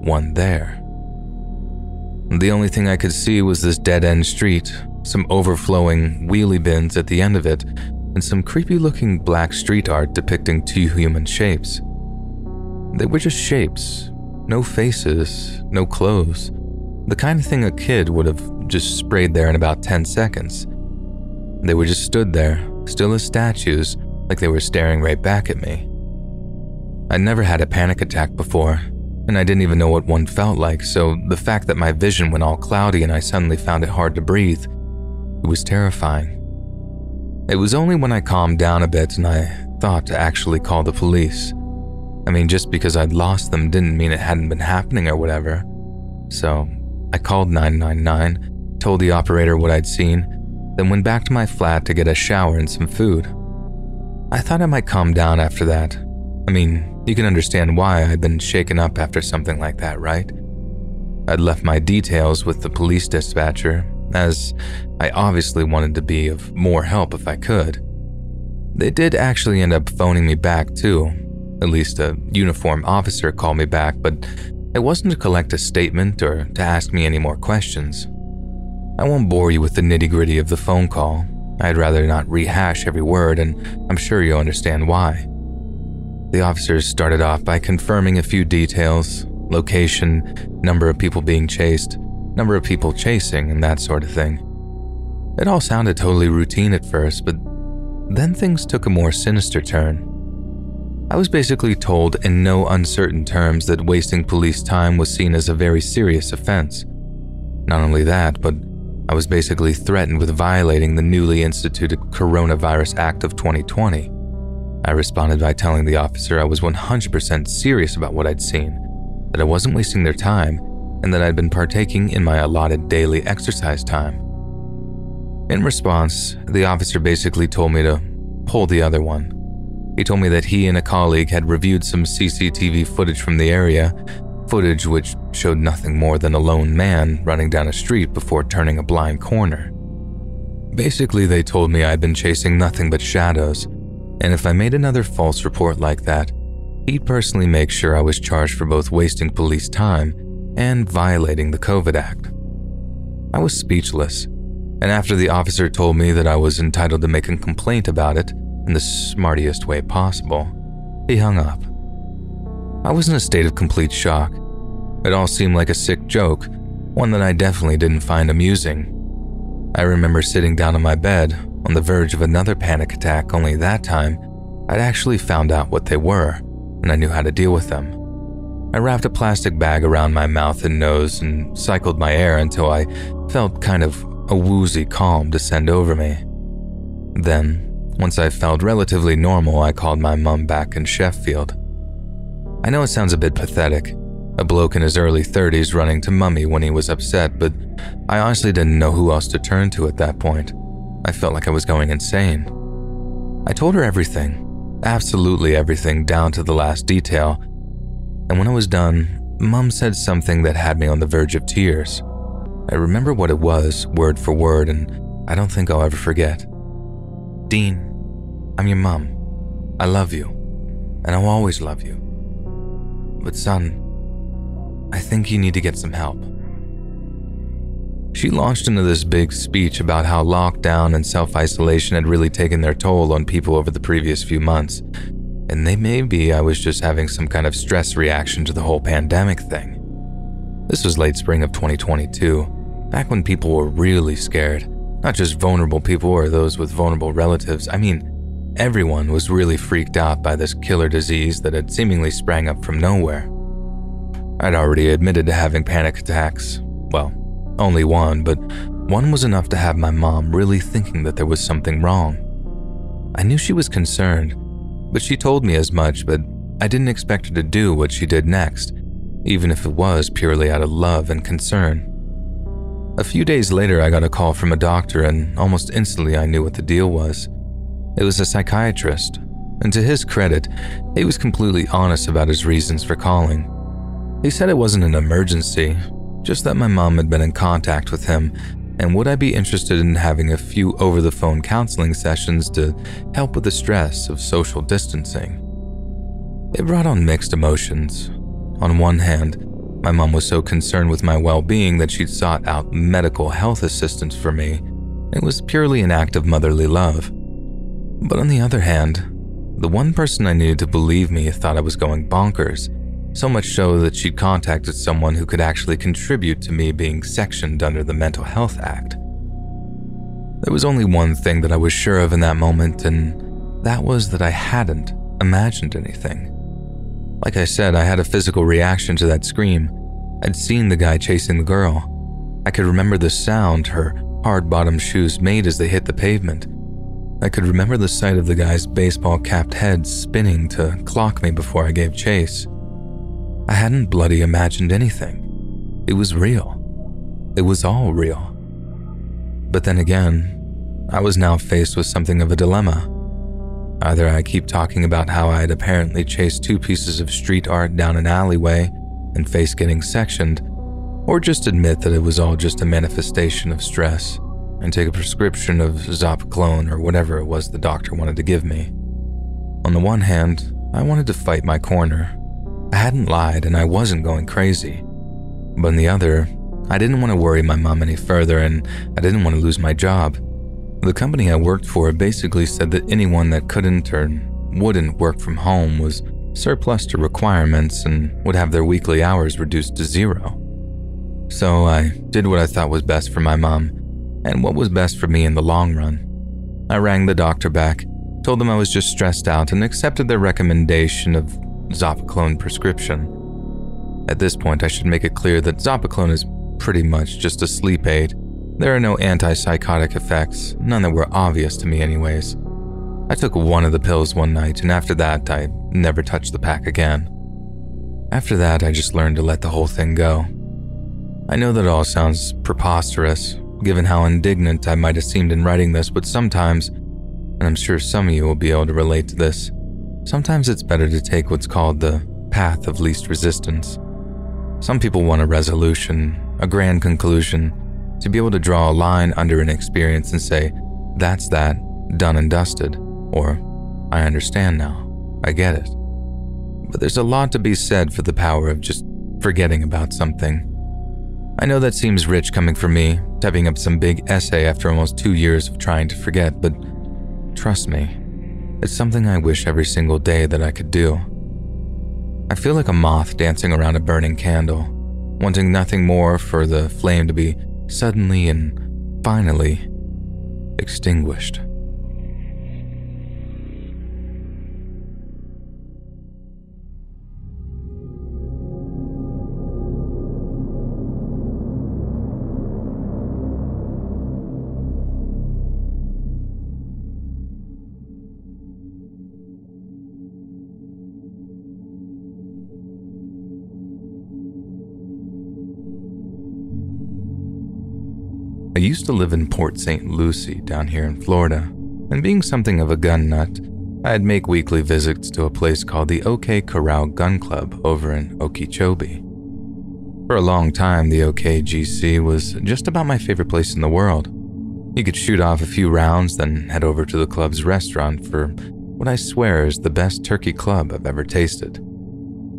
one there. The only thing I could see was this dead-end street, some overflowing wheelie bins at the end of it, and some creepy-looking black street art depicting two human shapes. They were just shapes, no faces, no clothes, the kind of thing a kid would have just sprayed there in about 10 seconds. They were just stood there, still as statues, like they were staring right back at me. I'd never had a panic attack before, and I didn't even know what one felt like, so the fact that my vision went all cloudy and I suddenly found it hard to breathe, it was terrifying. It was only when I calmed down a bit and I thought to actually call the police. I mean, just because I'd lost them didn't mean it hadn't been happening or whatever. So I called 999, told the operator what I'd seen, then went back to my flat to get a shower and some food. I thought I might calm down after that. I mean, you can understand why I'd been shaken up after something like that, right? I'd left my details with the police dispatcher, as I obviously wanted to be of more help if I could. They did actually end up phoning me back too. At least a uniformed officer called me back, but it wasn't to collect a statement or to ask me any more questions. I won't bore you with the nitty-gritty of the phone call. I'd rather not rehash every word, and I'm sure you'll understand why. The officers started off by confirming a few details, location, number of people being chased, number of people chasing, and that sort of thing. It all sounded totally routine at first, but then things took a more sinister turn. I was basically told in no uncertain terms that wasting police time was seen as a very serious offense. Not only that, but I was basically threatened with violating the newly instituted Coronavirus Act of 2020. I responded by telling the officer I was 100% serious about what I'd seen, that I wasn't wasting their time, and that I'd been partaking in my allotted daily exercise time. In response, the officer basically told me to pull the other one. He told me that he and a colleague had reviewed some CCTV footage from the area, footage which showed nothing more than a lone man running down a street before turning a blind corner. Basically, they told me I'd been chasing nothing but shadows, and if I made another false report like that, he'd personally make sure I was charged for both wasting police time and violating the COVID Act. I was speechless, and after the officer told me that I was entitled to make a complaint about it, in the smartest way possible, he hung up. I was in a state of complete shock. It all seemed like a sick joke, one that I definitely didn't find amusing. I remember sitting down on my bed, on the verge of another panic attack, only that time, I'd actually found out what they were, and I knew how to deal with them. I wrapped a plastic bag around my mouth and nose and cycled my air until I felt kind of a woozy calm descend over me. Then, once I felt relatively normal, I called my mum back in Sheffield. I know it sounds a bit pathetic, a bloke in his early 30s running to mummy when he was upset, but I honestly didn't know who else to turn to at that point. I felt like I was going insane. I told her everything, absolutely everything down to the last detail, and when I was done, Mum said something that had me on the verge of tears. I remember what it was, word for word, and I don't think I'll ever forget. "Dean, I'm your mum. I love you, and I'll always love you. But son, I think you need to get some help." She launched into this big speech about how lockdown and self-isolation had really taken their toll on people over the previous few months, and they maybe I was just having some kind of stress reaction to the whole pandemic thing. This was late spring of 2022, back when people were really scared. Not just vulnerable people or those with vulnerable relatives, I mean, everyone was really freaked out by this killer disease that had seemingly sprang up from nowhere. I'd already admitted to having panic attacks. Well, only one, but one was enough to have my mom really thinking that there was something wrong. I knew she was concerned, but she told me as much, but I didn't expect her to do what she did next, even if it was purely out of love and concern. A few days later, I got a call from a doctor, and almost instantly I knew what the deal was. It was a psychiatrist, and to his credit, he was completely honest about his reasons for calling. He said it wasn't an emergency, just that my mom had been in contact with him, and would I be interested in having a few over-the-phone counseling sessions to help with the stress of social distancing. It brought on mixed emotions. On one hand, my mom was so concerned with my well-being that she'd sought out medical health assistance for me. It was purely an act of motherly love. But on the other hand, the one person I needed to believe me thought I was going bonkers, so much so that she'd contacted someone who could actually contribute to me being sectioned under the Mental Health Act. There was only one thing that I was sure of in that moment, and that was that I hadn't imagined anything. Like I said, I had a physical reaction to that scream. I'd seen the guy chasing the girl. I could remember the sound her hard-bottomed shoes made as they hit the pavement. I could remember the sight of the guy's baseball-capped head spinning to clock me before I gave chase. I hadn't bloody imagined anything. It was real. It was all real. But then again, I was now faced with something of a dilemma. Either I keep talking about how I had apparently chased two pieces of street art down an alleyway and faced getting sectioned, or just admit that it was all just a manifestation of stress and take a prescription of Zopiclone or whatever it was the doctor wanted to give me. On the one hand, I wanted to fight my corner. I hadn't lied and I wasn't going crazy. But on the other, I didn't want to worry my mom any further and I didn't want to lose my job. The company I worked for basically said that anyone that couldn't or wouldn't work from home was surplus to requirements and would have their weekly hours reduced to zero. So I did what I thought was best for my mom and what was best for me in the long run. I rang the doctor back, told them I was just stressed out, and accepted their recommendation of Zopiclone prescription. At this point, I should make it clear that Zopiclone is pretty much just a sleep aid. There are no antipsychotic effects, none that were obvious to me anyways. I took one of the pills one night, and after that, I never touched the pack again. After that, I just learned to let the whole thing go. I know that all sounds preposterous, given how indignant I might have seemed in writing this, but sometimes, and I'm sure some of you will be able to relate to this, sometimes it's better to take what's called the path of least resistance. Some people want a resolution, a grand conclusion, to be able to draw a line under an experience and say, that's that, done and dusted, or I understand now, I get it. But there's a lot to be said for the power of just forgetting about something. I know that seems rich coming from me, typing up some big essay after almost 2 years of trying to forget, but trust me, it's something I wish every single day that I could do. I feel like a moth dancing around a burning candle, wanting nothing more for the flame to be suddenly and finally extinguished. I used to live in Port St. Lucie down here in Florida, and being something of a gun nut, I'd make weekly visits to a place called the OK Corral Gun Club over in Okeechobee. For a long time, the OKGC was just about my favorite place in the world. You could shoot off a few rounds, then head over to the club's restaurant for what I swear is the best turkey club I've ever tasted.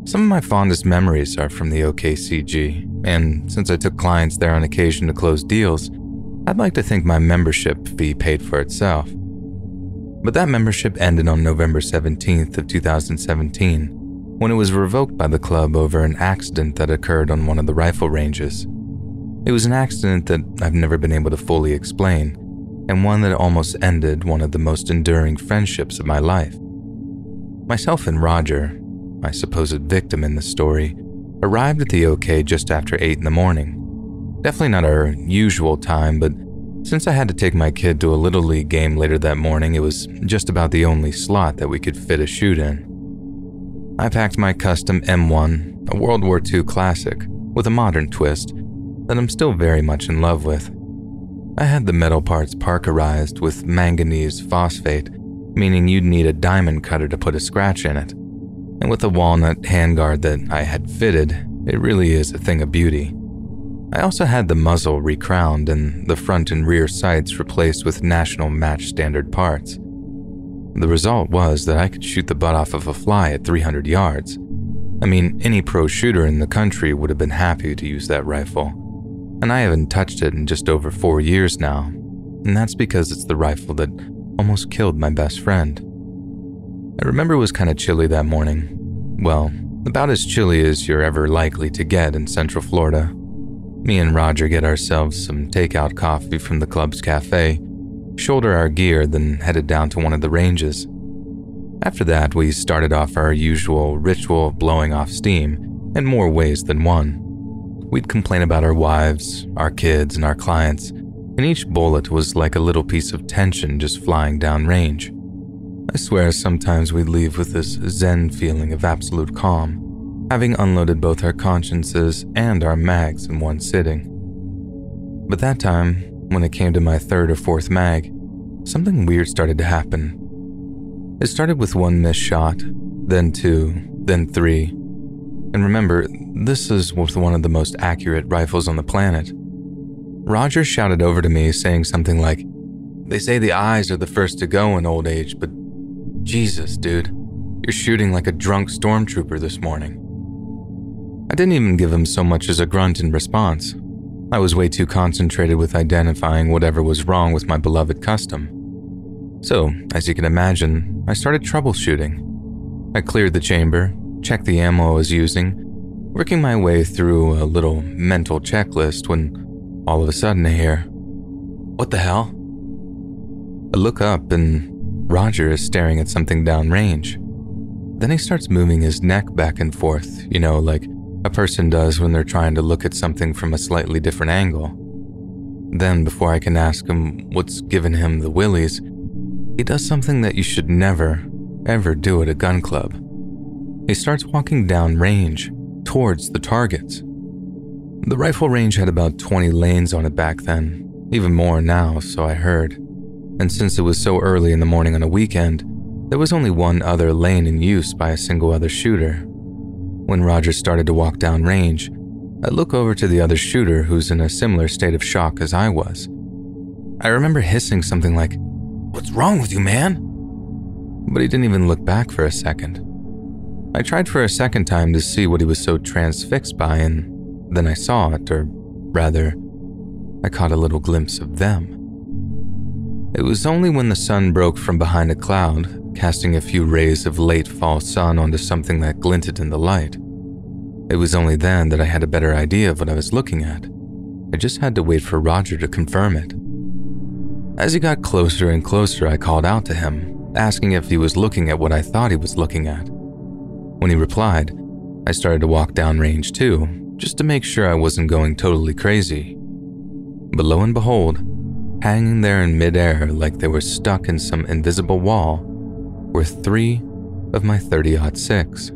Some of my fondest memories are from the OKCG, and since I took clients there on occasion to close deals, I'd like to think my membership fee paid for itself. But that membership ended on November 17th of 2017, when it was revoked by the club over an accident that occurred on one of the rifle ranges. It was an accident that I've never been able to fully explain, and one that almost ended one of the most enduring friendships of my life. Myself and Roger, my supposed victim in the story, arrived at the OK just after 8 in the morning. Definitely not our usual time, but since I had to take my kid to a Little League game later that morning, it was just about the only slot that we could fit a shoot in. I packed my custom M1, a World War II classic, with a modern twist that I'm still very much in love with. I had the metal parts parkerized with manganese phosphate, meaning you'd need a diamond cutter to put a scratch in it, and with a walnut handguard that I had fitted, It really is a thing of beauty. I also had the muzzle recrowned and the front and rear sights replaced with national match standard parts. The result was that I could shoot the butt off of a fly at 300 yards. I mean, any pro shooter in the country would have been happy to use that rifle. And I haven't touched it in just over 4 years now. And that's because it's the rifle that almost killed my best friend. I remember it was kind of chilly that morning. Well, about as chilly as you're ever likely to get in Central Florida. Me and Roger get ourselves some takeout coffee from the club's cafe, shoulder our gear, then headed down to one of the ranges. After that, we started off our usual ritual of blowing off steam in more ways than one. We'd complain about our wives, our kids, and our clients, and each bullet was like a little piece of tension just flying downrange. I swear sometimes we'd leave with this zen feeling of absolute calm, having unloaded both our consciences and our mags in one sitting. But that time, when it came to my third or fourth mag, something weird started to happen. It started with one missed shot, then two, then three. And remember, this is with one of the most accurate rifles on the planet. Roger shouted over to me saying something like, "They say the eyes are the first to go in old age, but Jesus, dude, you're shooting like a drunk stormtrooper this morning." I didn't even give him so much as a grunt in response. I was way too concentrated with identifying whatever was wrong with my beloved custom. So, as you can imagine, I started troubleshooting. I cleared the chamber, checked the ammo I was using, working my way through a little mental checklist when all of a sudden I hear, "What the hell?" I look up and Roger is staring at something downrange. Then he starts moving his neck back and forth, you know, like a person does when they're trying to look at something from a slightly different angle. Then, before I can ask him what's given him the willies, he does something that you should never, ever do at a gun club. He starts walking down range towards the targets. The rifle range had about 20 lanes on it back then, even more now, so I heard. And since it was so early in the morning on a weekend, there was only one other lane in use by a single other shooter. When Roger started to walk down range, I look over to the other shooter who's in a similar state of shock as I was. I remember hissing something like, "What's wrong with you, man?" But he didn't even look back for a second. I tried for a second time to see what he was so transfixed by, and then I saw it, or rather, I caught a little glimpse of them. It was only when the sun broke from behind a cloud, casting a few rays of late fall sun onto something that glinted in the light. It was only then that I had a better idea of what I was looking at. I just had to wait for Roger to confirm it. As he got closer and closer, I called out to him, asking if he was looking at what I thought he was looking at. When he replied, I started to walk down range too, just to make sure I wasn't going totally crazy. But lo and behold, hanging there in midair like they were stuck in some invisible wall, were three of my .30-06.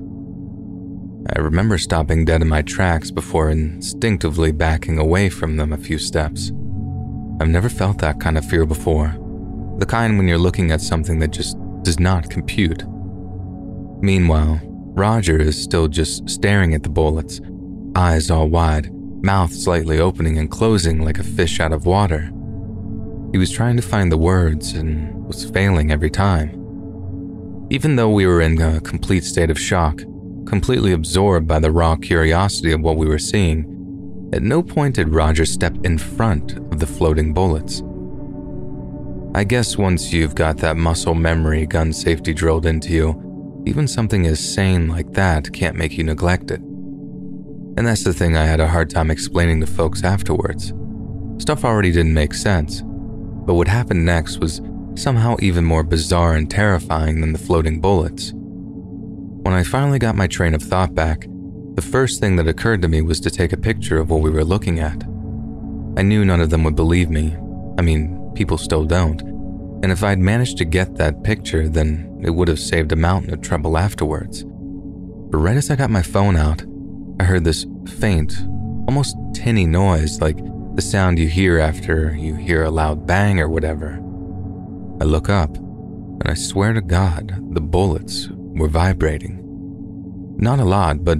I remember stopping dead in my tracks before instinctively backing away from them a few steps. I've never felt that kind of fear before, the kind when you're looking at something that just does not compute. Meanwhile, Roger is still just staring at the bullets, eyes all wide, mouth slightly opening and closing like a fish out of water. He was trying to find the words and was failing every time. Even though we were in a complete state of shock, completely absorbed by the raw curiosity of what we were seeing, at no point did Roger step in front of the floating bullets. I guess once you've got that muscle memory gun safety drilled into you, even something as sane like that can't make you neglect it. And that's the thing I had a hard time explaining to folks afterwards. Stuff already didn't make sense, but what happened next was somehow even more bizarre and terrifying than the floating bullets. When I finally got my train of thought back, the first thing that occurred to me was to take a picture of what we were looking at. I knew none of them would believe me. I mean, people still don't. And if I'd managed to get that picture, then it would have saved a mountain of trouble afterwards. But right as I got my phone out, I heard this faint, almost tinny noise, like the sound you hear after you hear a loud bang or whatever. I look up, and I swear to God, the bullets were vibrating. Not a lot, but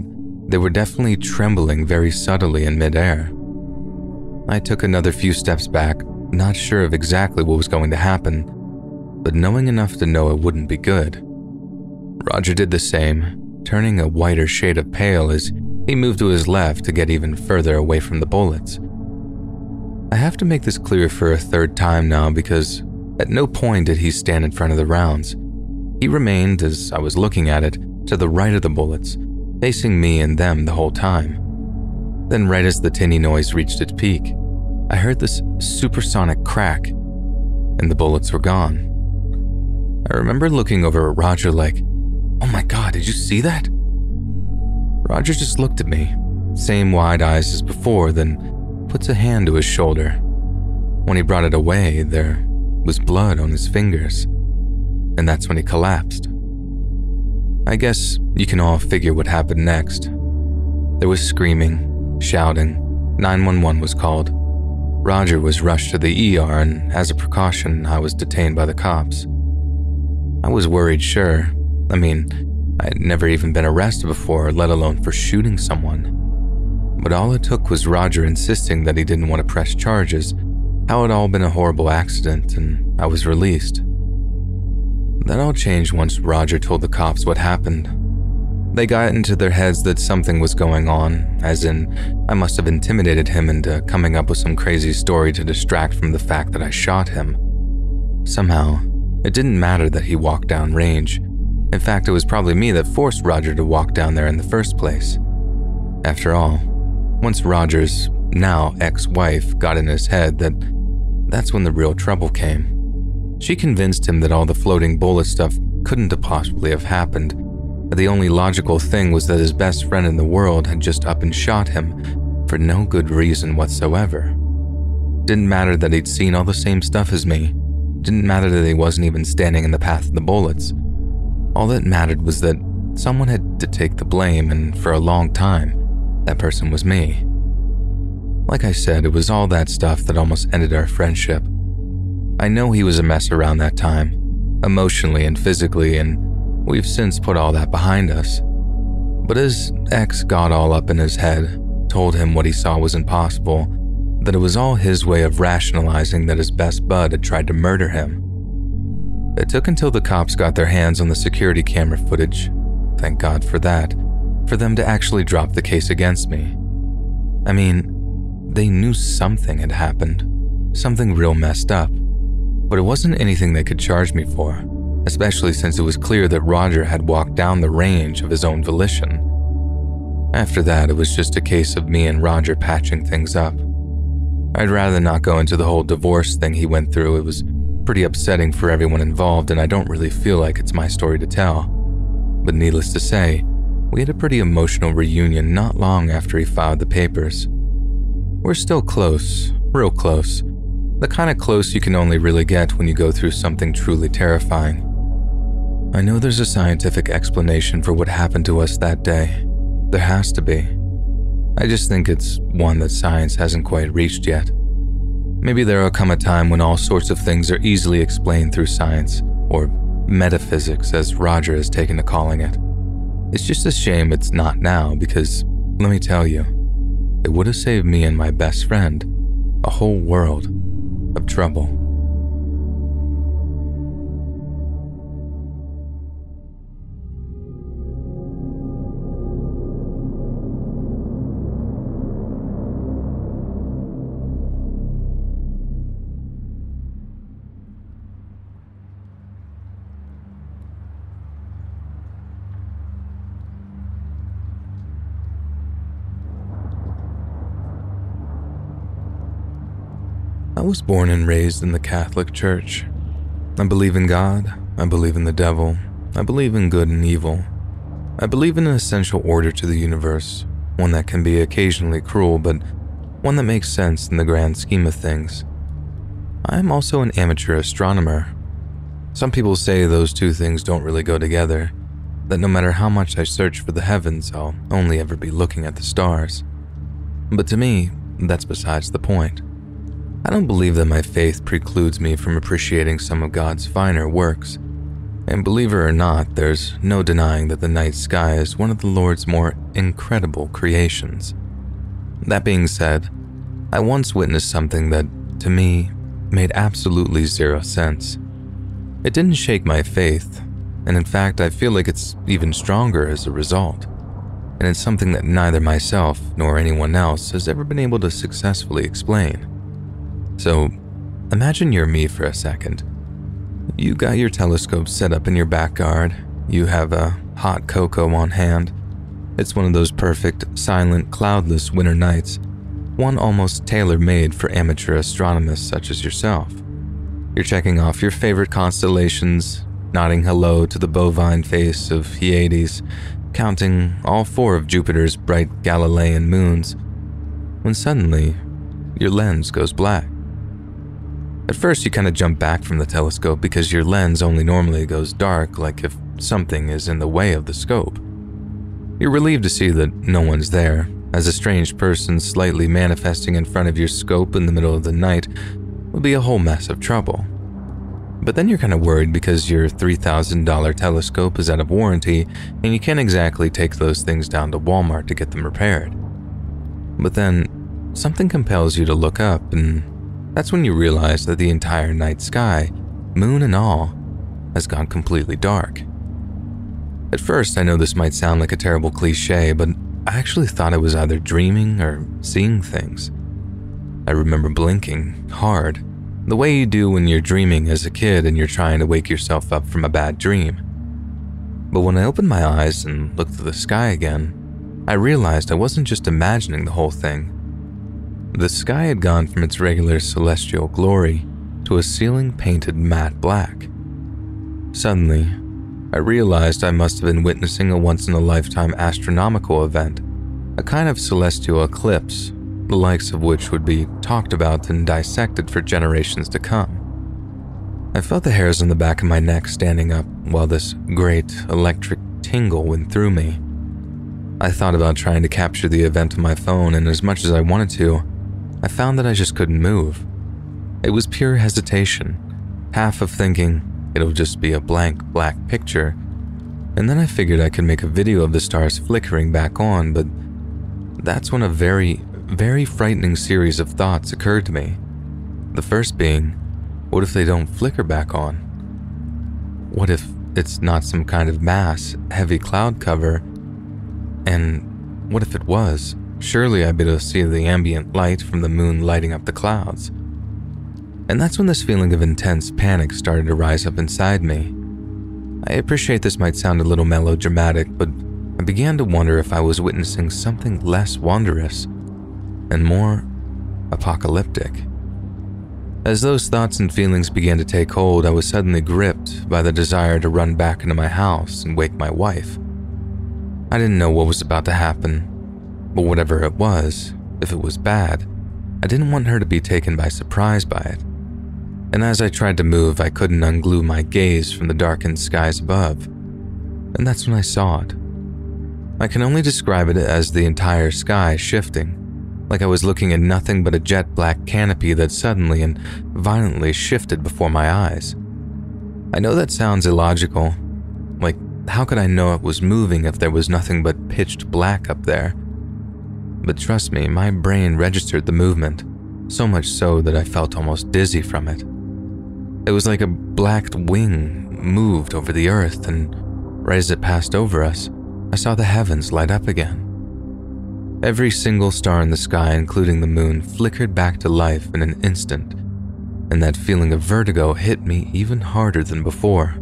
They were definitely trembling very subtly in midair. I took another few steps back, not sure of exactly what was going to happen, but knowing enough to know it wouldn't be good. Roger did the same, turning a whiter shade of pale as he moved to his left to get even further away from the bullets. I have to make this clear for a third time now because at no point did he stand in front of the rounds. He remained, as I was looking at it, to the right of the bullets, facing me and them the whole time. Then right as the tinny noise reached its peak, I heard this supersonic crack, and the bullets were gone. I remember looking over at Roger like, "Oh my God, did you see that?" Roger just looked at me, same wide eyes as before, then puts a hand to his shoulder. When he brought it away, there was blood on his fingers, and that's when he collapsed. I guess you can all figure what happened next. There was screaming, shouting, 911 was called. Roger was rushed to the ER, and as a precaution, I was detained by the cops. I was worried, sure. I mean, I had never even been arrested before, let alone for shooting someone. But all it took was Roger insisting that he didn't want to press charges, how it all been a horrible accident, and I was released. That all changed once Roger told the cops what happened. They got into their heads that something was going on, as in, I must have intimidated him into coming up with some crazy story to distract from the fact that I shot him. Somehow, it didn't matter that he walked down range. In fact, it was probably me that forced Roger to walk down there in the first place. After all, once Roger's now ex-wife got in his head, that's when the real trouble came. She convinced him that all the floating bullet stuff couldn't have possibly have happened, that the only logical thing was that his best friend in the world had just up and shot him for no good reason whatsoever. Didn't matter that he'd seen all the same stuff as me. Didn't matter that he wasn't even standing in the path of the bullets. All that mattered was that someone had to take the blame, and for a long time, that person was me. Like I said, it was all that stuff that almost ended our friendship. I know he was a mess around that time, emotionally and physically, and we've since put all that behind us. But his ex got all up in his head, told him what he saw was impossible, that it was all his way of rationalizing that his best bud had tried to murder him. It took until the cops got their hands on the security camera footage, thank God for that, for them to actually drop the case against me. I mean, they knew something had happened, something real messed up. But it wasn't anything they could charge me for, especially since it was clear that Roger had walked down the range of his own volition. After that, it was just a case of me and Roger patching things up. I'd rather not go into the whole divorce thing he went through. It was pretty upsetting for everyone involved, and I don't really feel like it's my story to tell. But needless to say, we had a pretty emotional reunion not long after he filed the papers. We're still close, real close. The kind of close you can only really get when you go through something truly terrifying. I know there's a scientific explanation for what happened to us that day. There has to be. I just think it's one that science hasn't quite reached yet. Maybe there'll come a time when all sorts of things are easily explained through science, or metaphysics as Roger has taken to calling it. It's just a shame it's not now, because let me tell you, it would have saved me and my best friend a whole world of trouble. I was born and raised in the Catholic Church. I believe in God, I believe in the devil, I believe in good and evil. I believe in an essential order to the universe, one that can be occasionally cruel, but one that makes sense in the grand scheme of things. I am also an amateur astronomer. Some people say those two things don't really go together, that no matter how much I search for the heavens, I'll only ever be looking at the stars. But to me, that's besides the point. I don't believe that my faith precludes me from appreciating some of God's finer works. And believe it or not, there's no denying that the night sky is one of the Lord's more incredible creations. That being said, I once witnessed something that, to me, made absolutely zero sense. It didn't shake my faith, and in fact, I feel like it's even stronger as a result. And it's something that neither myself nor anyone else has ever been able to successfully explain. So, imagine you're me for a second. You got your telescope set up in your backyard, you have a hot cocoa on hand. It's one of those perfect, silent, cloudless winter nights, one almost tailor-made for amateur astronomers such as yourself. You're checking off your favorite constellations, nodding hello to the bovine face of Hyades, counting all four of Jupiter's bright Galilean moons, when suddenly, your lens goes black. At first, you kind of jump back from the telescope because your lens only normally goes dark, like if something is in the way of the scope. You're relieved to see that no one's there, as a strange person slightly manifesting in front of your scope in the middle of the night would be a whole mess of trouble. But then you're kind of worried because your $3,000 telescope is out of warranty and you can't exactly take those things down to Walmart to get them repaired. But then, something compels you to look up, and that's when you realize that the entire night sky, moon and all, has gone completely dark. At first, I know this might sound like a terrible cliche, but I actually thought I was either dreaming or seeing things. I remember blinking hard, the way you do when you're dreaming as a kid and you're trying to wake yourself up from a bad dream. But when I opened my eyes and looked at the sky again, I realized I wasn't just imagining the whole thing. The sky had gone from its regular celestial glory to a ceiling painted matte black. Suddenly, I realized I must have been witnessing a once-in-a-lifetime astronomical event, a kind of celestial eclipse, the likes of which would be talked about and dissected for generations to come. I felt the hairs on the back of my neck standing up while this great electric tingle went through me. I thought about trying to capture the event on my phone, and as much as I wanted to, I found that I just couldn't move. It was pure hesitation, half of thinking it'll just be a blank black picture, and then I figured I could make a video of the stars flickering back on, but that's when a very, very frightening series of thoughts occurred to me. The first being, what if they don't flicker back on? What if it's not some kind of mass, heavy cloud cover? And what if it was? Surely I'd be able to see the ambient light from the moon lighting up the clouds. And that's when this feeling of intense panic started to rise up inside me. I appreciate this might sound a little melodramatic, but I began to wonder if I was witnessing something less wondrous and more apocalyptic. As those thoughts and feelings began to take hold, I was suddenly gripped by the desire to run back into my house and wake my wife. I didn't know what was about to happen, but whatever it was, if it was bad, I didn't want her to be taken by surprise by it. And as I tried to move, I couldn't unglue my gaze from the darkened skies above. And that's when I saw it. I can only describe it as the entire sky shifting, like I was looking at nothing but a jet black canopy that suddenly and violently shifted before my eyes. I know that sounds illogical, like how could I know it was moving if there was nothing but pitched black up there? But trust me, my brain registered the movement, so much so that I felt almost dizzy from it. It was like a black wing moved over the earth, and right as it passed over us, I saw the heavens light up again. Every single star in the sky, including the moon, flickered back to life in an instant, and that feeling of vertigo hit me even harder than before.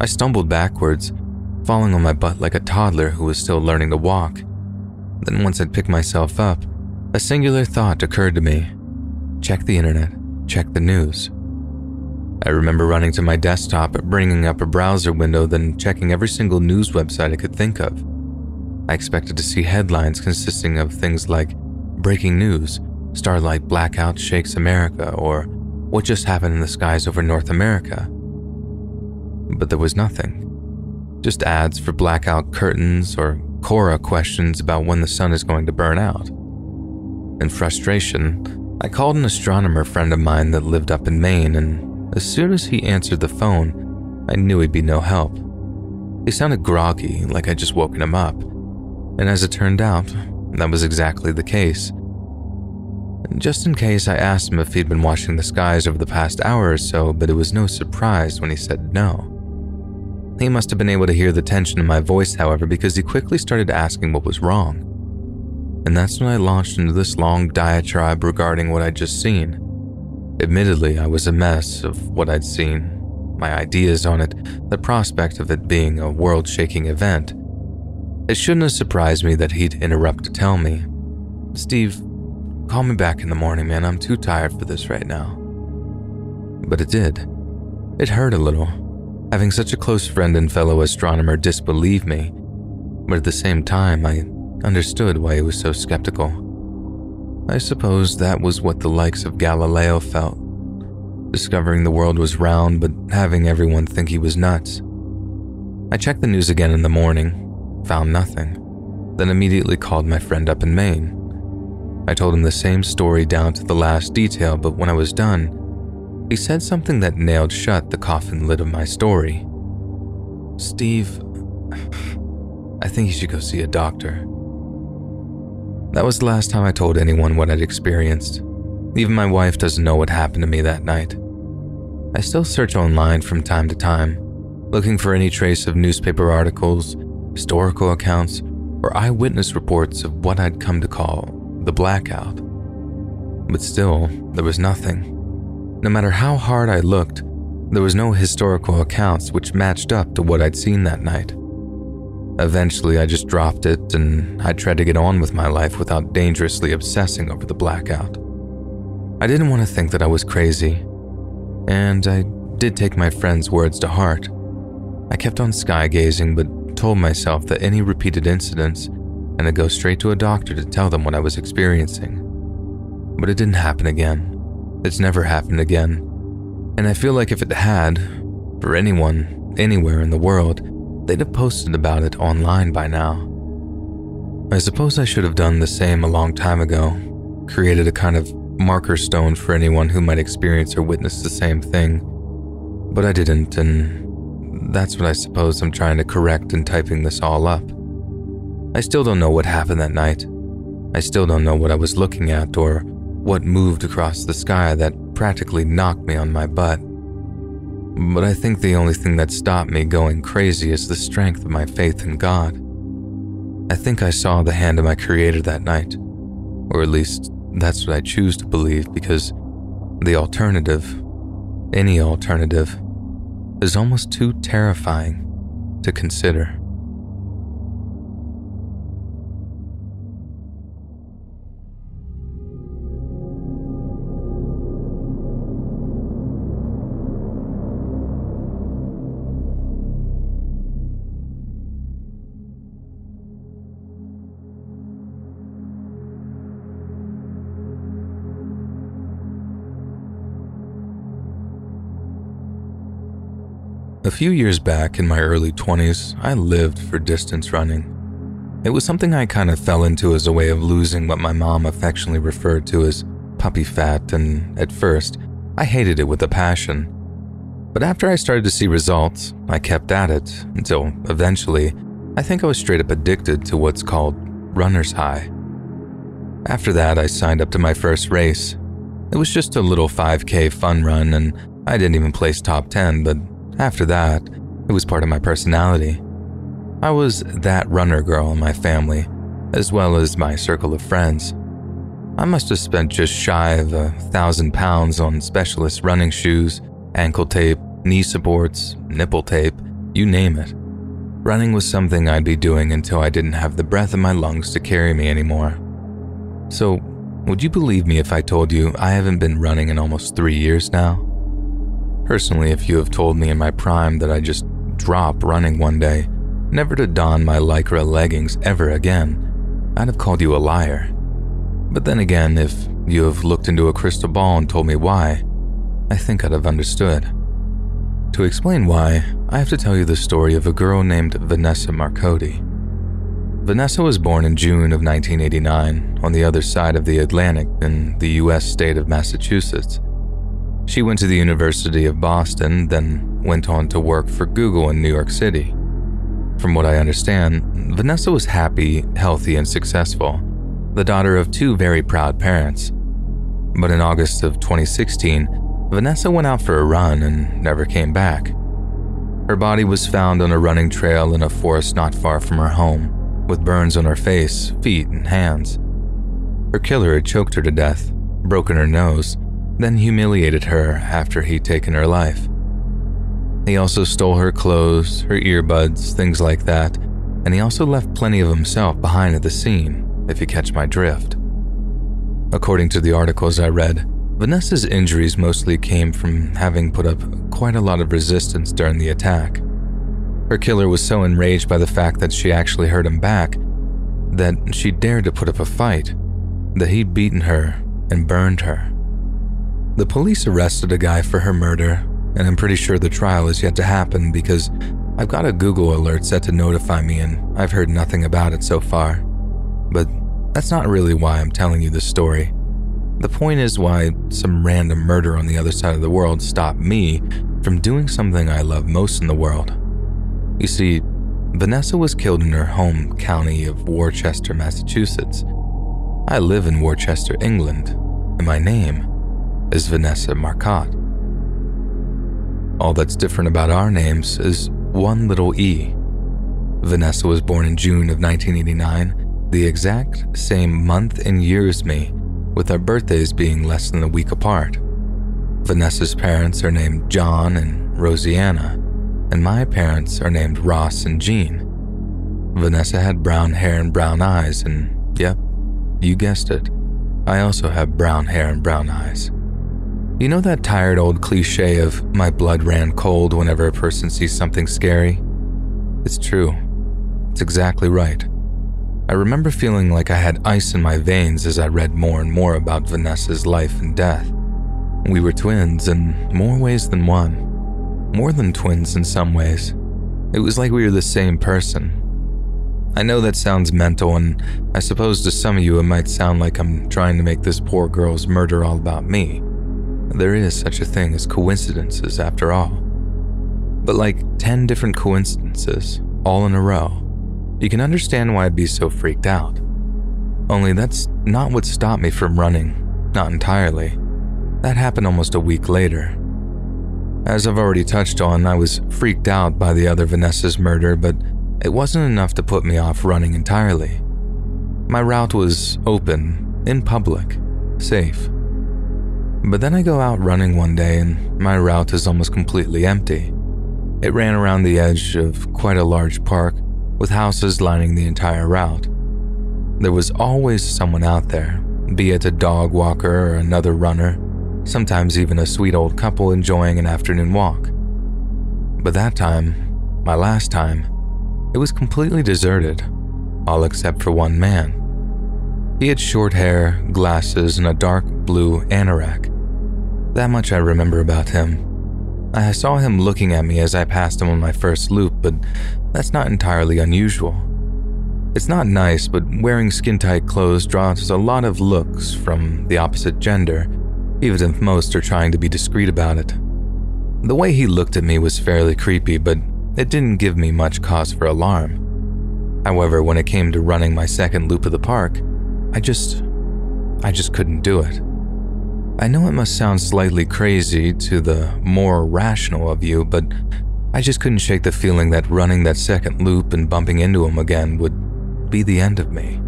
I stumbled backwards, falling on my butt like a toddler who was still learning to walk. Then once I'd picked myself up, a singular thought occurred to me. Check the internet, check the news. I remember running to my desktop, bringing up a browser window, then checking every single news website I could think of. I expected to see headlines consisting of things like, breaking news, starlight blackout shakes America, or what just happened in the skies over North America. But there was nothing. Just ads for blackout curtains or Cora questions about when the sun is going to burn out. In frustration, I called an astronomer friend of mine that lived up in Maine, and as soon as he answered the phone, I knew he'd be no help. He sounded groggy, like I'd just woken him up, and as it turned out, that was exactly the case. And just in case, I asked him if he'd been watching the skies over the past hour or so, but it was no surprise when he said no. He must have been able to hear the tension in my voice, however, because he quickly started asking what was wrong. And that's when I launched into this long diatribe regarding what I'd just seen. Admittedly, I was a mess of what I'd seen, my ideas on it, the prospect of it being a world-shaking event. It shouldn't have surprised me that he'd interrupt to tell me, "Steve, call me back in the morning, man. I'm too tired for this right now." But it did. It hurt a little, having such a close friend and fellow astronomer disbelieve me, but at the same time, I understood why he was so skeptical. I suppose that was what the likes of Galileo felt, discovering the world was round but having everyone think he was nuts. I checked the news again in the morning, found nothing, then immediately called my friend up in Maine. I told him the same story down to the last detail, but when I was done, he said something that nailed shut the coffin lid of my story. "Steve, I think you should go see a doctor." That was the last time I told anyone what I'd experienced. Even my wife doesn't know what happened to me that night. I still search online from time to time, looking for any trace of newspaper articles, historical accounts, or eyewitness reports of what I'd come to call the blackout. But still, there was nothing. No matter how hard I looked, there was no historical accounts which matched up to what I'd seen that night. Eventually, I just dropped it, and I tried to get on with my life without dangerously obsessing over the blackout. I didn't want to think that I was crazy, and I did take my friend's words to heart. I kept on sky-gazing, but told myself that any repeated incidents, and I'd go straight to a doctor to tell them what I was experiencing. But it didn't happen again. It's never happened again. And I feel like if it had, for anyone, anywhere in the world, they'd have posted about it online by now. I suppose I should have done the same a long time ago, created a kind of marker stone for anyone who might experience or witness the same thing, but I didn't, and that's what I suppose I'm trying to correct in typing this all up. I still don't know what happened that night. I still don't know what I was looking at or what moved across the sky that practically knocked me on my butt. But I think the only thing that stopped me going crazy is the strength of my faith in God. I think I saw the hand of my Creator that night, or at least that's what I choose to believe, because the alternative, any alternative, is almost too terrifying to consider. A few years back in my early 20s, I lived for distance running. It was something I kind of fell into as a way of losing what my mom affectionately referred to as puppy fat, and at first, I hated it with a passion. But after I started to see results, I kept at it until eventually, I think I was straight up addicted to what's called runner's high. After that, I signed up to my first race. It was just a little 5K fun run, and I didn't even place top 10, but after that, it was part of my personality. I was that runner girl in my family, as well as my circle of friends. I must have spent just shy of 1,000 pounds on specialist running shoes, ankle tape, knee supports, nipple tape, you name it. Running was something I'd be doing until I didn't have the breath in my lungs to carry me anymore. So, would you believe me if I told you I haven't been running in almost 3 years now? Personally, if you have told me in my prime that I just drop running one day, never to don my Lycra leggings ever again, I'd have called you a liar. But then again, if you have looked into a crystal ball and told me why, I think I'd have understood. To explain why, I have to tell you the story of a girl named Vanessa Marcotti. Vanessa was born in June of 1989 on the other side of the Atlantic in the US state of Massachusetts. She went to the University of Boston, then went on to work for Google in New York City. From what I understand, Vanessa was happy, healthy, and successful, the daughter of two very proud parents. But in August of 2016, Vanessa went out for a run and never came back. Her body was found on a running trail in a forest not far from her home, with burns on her face, feet, and hands. Her killer had choked her to death, broken her nose, then humiliated her after he'd taken her life. He also stole her clothes, her earbuds, things like that, and he also left plenty of himself behind at the scene, if you catch my drift. According to the articles I read, Vanessa's injuries mostly came from having put up quite a lot of resistance during the attack. Her killer was so enraged by the fact that she actually hurt him back that she dared to put up a fight, that he'd beaten her and burned her. The police arrested a guy for her murder, and I'm pretty sure the trial is yet to happen because I've got a Google alert set to notify me and I've heard nothing about it so far. But that's not really why I'm telling you this story. The point is why some random murder on the other side of the world stopped me from doing something I love most in the world. You see, Vanessa was killed in her home county of Worcester, Massachusetts. I live in Worcester, England, and my name is Vanessa Marcotte. All that's different about our names is one little E. Vanessa was born in June of 1989, the exact same month and year as me, with our birthdays being less than a week apart. Vanessa's parents are named John and Rosianna, and my parents are named Ross and Jean. Vanessa had brown hair and brown eyes, and yep, you guessed it, I also have brown hair and brown eyes. You know that tired old cliche of my blood ran cold whenever a person sees something scary? It's true. It's exactly right. I remember feeling like I had ice in my veins as I read more and more about Vanessa's life and death. We were twins in more ways than one. More than twins in some ways. It was like we were the same person. I know that sounds mental, and I suppose to some of you it might sound like I'm trying to make this poor girl's murder all about me. There is such a thing as coincidences after all. But like 10 different coincidences, all in a row, you can understand why I'd be so freaked out. Only that's not what stopped me from running, not entirely. That happened almost a week later. As I've already touched on, I was freaked out by the other Vanessa's murder, but it wasn't enough to put me off running entirely. My route was open, in public, safe. But then I go out running one day and my route is almost completely empty. It ran around the edge of quite a large park with houses lining the entire route. There was always someone out there, be it a dog walker or another runner, sometimes even a sweet old couple enjoying an afternoon walk. But that time, my last time, it was completely deserted, all except for one man. He had short hair, glasses, and a dark blue anorak. That much I remember about him. I saw him looking at me as I passed him on my first loop, but that's not entirely unusual. It's not nice, but wearing skin-tight clothes draws a lot of looks from the opposite gender, even if most are trying to be discreet about it. The way he looked at me was fairly creepy, but it didn't give me much cause for alarm. However, when it came to running my second loop of the park, I just couldn't do it. I know it must sound slightly crazy to the more rational of you, but I just couldn't shake the feeling that running that second loop and bumping into him again would be the end of me.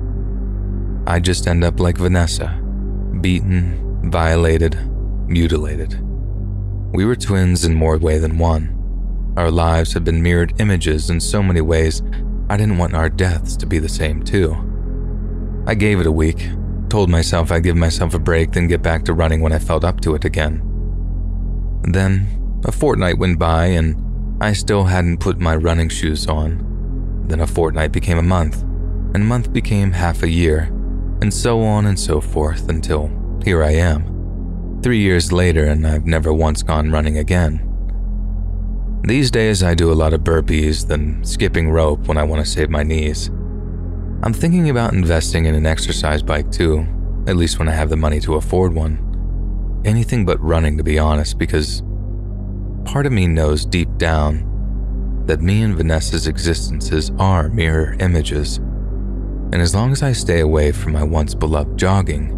I'd just end up like Vanessa, beaten, violated, mutilated. We were twins in more ways than one. Our lives had been mirrored images in so many ways, I didn't want our deaths to be the same too. I gave it a week, told myself I'd give myself a break, then get back to running when I felt up to it again. Then, a fortnight went by and I still hadn't put my running shoes on. Then a fortnight became a month, and a month became half a year, and so on and so forth until here I am, 3 years later, and I've never once gone running again. These days I do a lot of burpees, then skipping rope when I want to save my knees. I'm thinking about investing in an exercise bike too, at least when I have the money to afford one. Anything but running, to be honest, because Part of me knows deep down that me and Vanessa's existences are mirror images, and as long as I stay away from my once beloved jogging,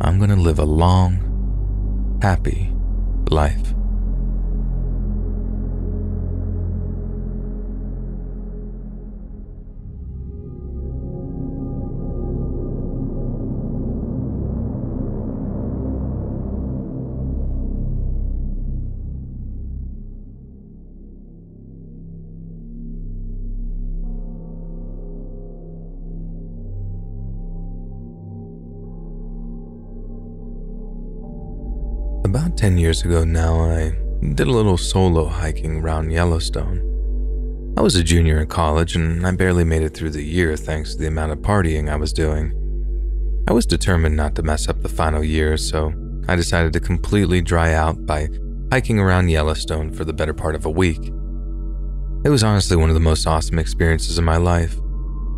I'm going to live a long, happy life. About 10 years ago now, I did a little solo hiking around Yellowstone. I was a junior in college, and I barely made it through the year thanks to the amount of partying I was doing. I was determined not to mess up the final year, so I decided to completely dry out by hiking around Yellowstone for the better part of a week. It was honestly one of the most awesome experiences in my life.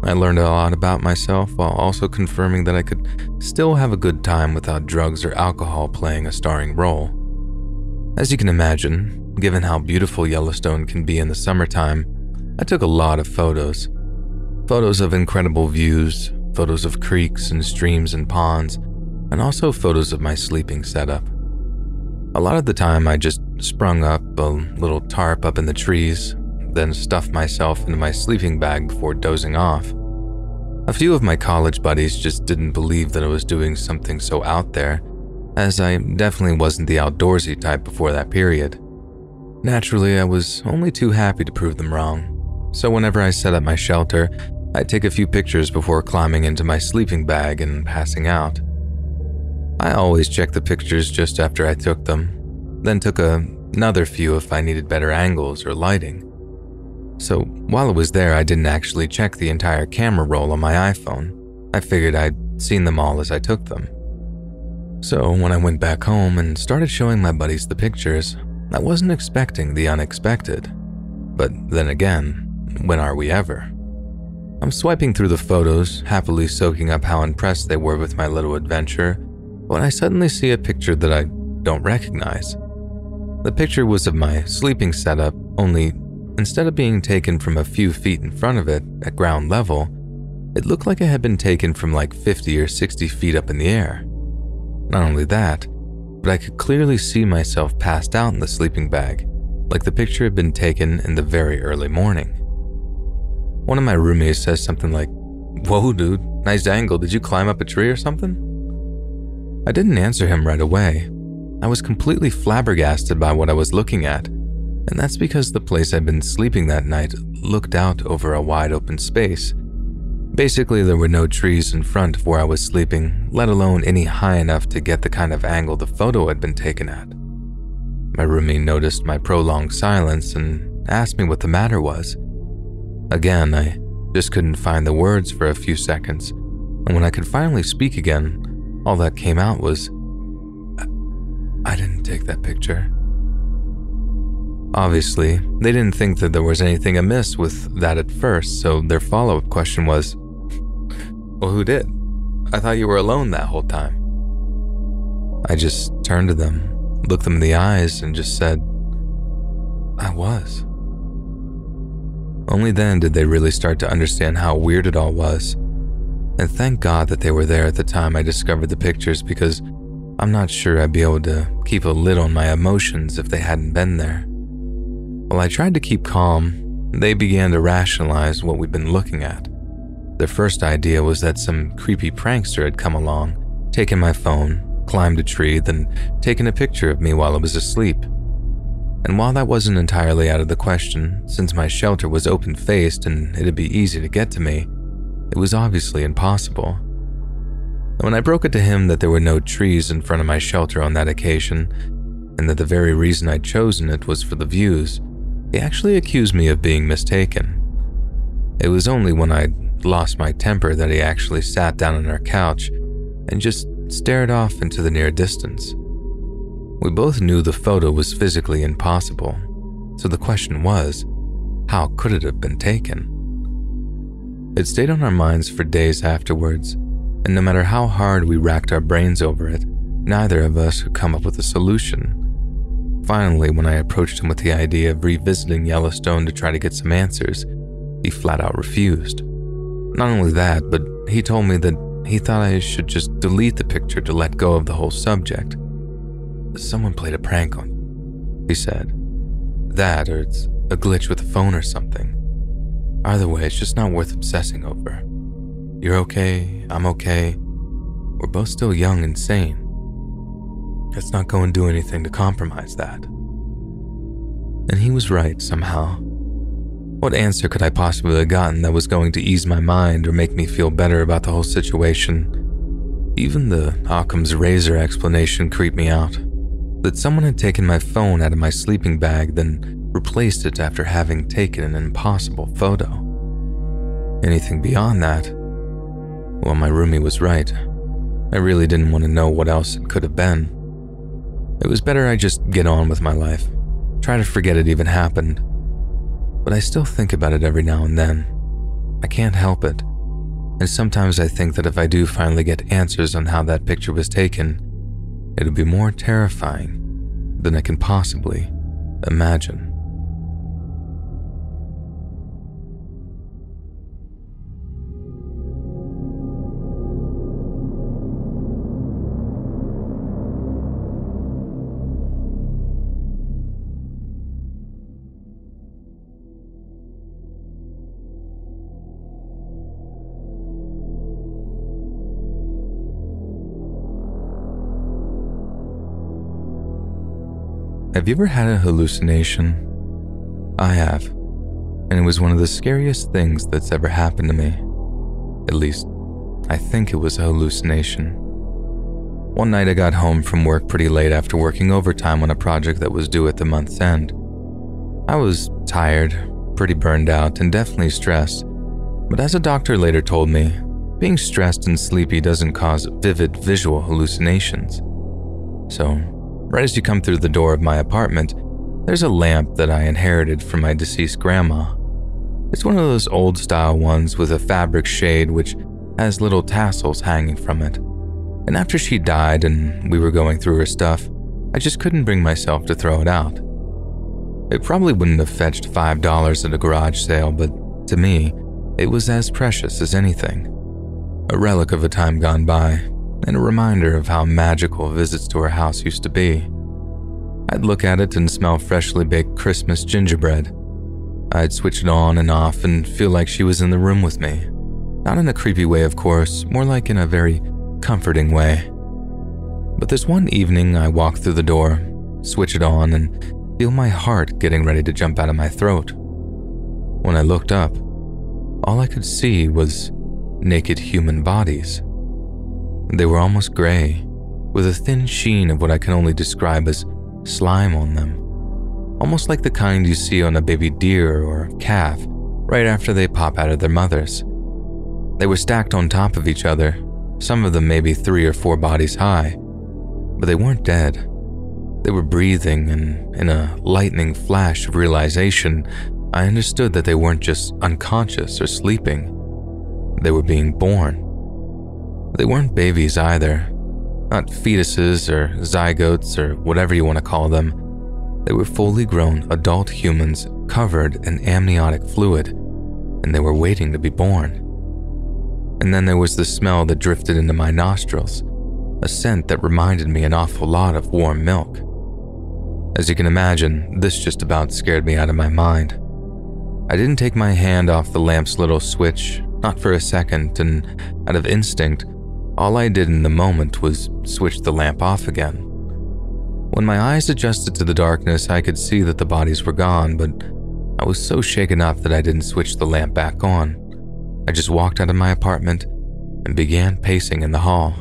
I learned a lot about myself while also confirming that I could still have a good time without drugs or alcohol playing a starring role. As you can imagine, given how beautiful Yellowstone can be in the summertime, I took a lot of photos. Photos of incredible views, photos of creeks and streams and ponds, and also photos of my sleeping setup. A lot of the time I just sprung up a little tarp up in the trees, then stuffed myself into my sleeping bag before dozing off. A few of my college buddies just didn't believe that I was doing something so out there, as I definitely wasn't the outdoorsy type before that period. Naturally, I was only too happy to prove them wrong, so whenever I set up my shelter, I'd take a few pictures before climbing into my sleeping bag and passing out. I always checked the pictures just after I took them, then took another few if I needed better angles or lighting. So while it was there, I didn't actually check the entire camera roll on my iPhone. I figured I'd seen them all as I took them. So when I went back home and started showing my buddies the pictures, I wasn't expecting the unexpected. But then again, when are we ever? I'm swiping through the photos, happily soaking up how impressed they were with my little adventure, when I suddenly see a picture that I don't recognize. The picture was of my sleeping setup, only instead of being taken from a few feet in front of it at ground level, it looked like it had been taken from like 50 or 60 feet up in the air. Not only that, but I could clearly see myself passed out in the sleeping bag, like the picture had been taken in the very early morning. One of my roommates says something like, "Whoa, dude, nice angle, did you climb up a tree or something?" I didn't answer him right away. I was completely flabbergasted by what I was looking at, and that's because the place I'd been sleeping that night looked out over a wide open space. Basically, there were no trees in front of where I was sleeping, let alone any high enough to get the kind of angle the photo had been taken at. My roommate noticed my prolonged silence and asked me what the matter was. Again, I just couldn't find the words for a few seconds, and when I could finally speak again, all that came out was, I didn't take that picture. Obviously, they didn't think that there was anything amiss with that at first, so their follow-up question was, "Well, who did? I thought you were alone that whole time." I just turned to them, looked them in the eyes, and just said, "I was." Only then did they really start to understand how weird it all was. And thank God that they were there at the time I discovered the pictures, because I'm not sure I'd be able to keep a lid on my emotions if they hadn't been there. While I tried to keep calm, they began to rationalize what we'd been looking at. Their first idea was that some creepy prankster had come along, taken my phone, climbed a tree, then taken a picture of me while I was asleep. And while that wasn't entirely out of the question, since my shelter was open-faced and it'd be easy to get to me, it was obviously impossible. And when I broke it to him that there were no trees in front of my shelter on that occasion, and that the very reason I'd chosen it was for the views, he actually accused me of being mistaken. It was only when I lost my temper that he actually sat down on our couch and just stared off into the near distance. We both knew the photo was physically impossible, so the question was, how could it have been taken? It stayed on our minds for days afterwards, and no matter how hard we racked our brains over it, neither of us could come up with a solution. Finally, when I approached him with the idea of revisiting Yellowstone to try to get some answers, he flat out refused. Not only that, but he told me that he thought I should just delete the picture to let go of the whole subject. Someone played a prank on me, he said. That, or it's a glitch with the phone or something. Either way, it's just not worth obsessing over. You're okay, I'm okay. We're both still young and sane. Let's not go and do anything to compromise that. And he was right somehow. What answer could I possibly have gotten that was going to ease my mind or make me feel better about the whole situation? Even the Occam's razor explanation creeped me out. That someone had taken my phone out of my sleeping bag, then replaced it after having taken an impossible photo. Anything beyond that, well, my roomie was right. I really didn't want to know what else it could have been. It was better I just get on with my life, try to forget it even happened. But I still think about it every now and then. I can't help it. And sometimes I think that if I do finally get answers on how that picture was taken, it'll be more terrifying than I can possibly imagine. Have you ever had a hallucination? I have, and it was one of the scariest things that's ever happened to me. At least, I think it was a hallucination. One night I got home from work pretty late after working overtime on a project that was due at the month's end. I was tired, pretty burned out, and definitely stressed, but as a doctor later told me, being stressed and sleepy doesn't cause vivid visual hallucinations. So, right as you come through the door of my apartment, there's a lamp that I inherited from my deceased grandma. It's one of those old-style ones with a fabric shade which has little tassels hanging from it. And after she died and we were going through her stuff, I just couldn't bring myself to throw it out. It probably wouldn't have fetched $5 at a garage sale, but to me, it was as precious as anything. A relic of a time gone by, and a reminder of how magical visits to her house used to be. I'd look at it and smell freshly baked Christmas gingerbread. I'd switch it on and off and feel like she was in the room with me. Not in a creepy way, of course, more like in a very comforting way. But this one evening, I walk through the door, switch it on, and feel my heart getting ready to jump out of my throat. When I looked up, all I could see was naked human bodies. They were almost gray, with a thin sheen of what I can only describe as slime on them, almost like the kind you see on a baby deer or a calf right after they pop out of their mothers. They were stacked on top of each other, some of them maybe 3 or 4 bodies high, but they weren't dead. They were breathing, and in a lightning flash of realization, I understood that they weren't just unconscious or sleeping. They were being born. They weren't babies either, not fetuses or zygotes or whatever you want to call them. They were fully grown adult humans covered in amniotic fluid, and they were waiting to be born. And then there was the smell that drifted into my nostrils, a scent that reminded me an awful lot of warm milk. As you can imagine, this just about scared me out of my mind. I didn't take my hand off the lamp's little switch, not for a second, and out of instinct, all I did in the moment was switch the lamp off again. When my eyes adjusted to the darkness, I could see that the bodies were gone, but I was so shaken up that I didn't switch the lamp back on. I just walked out of my apartment and began pacing in the hall.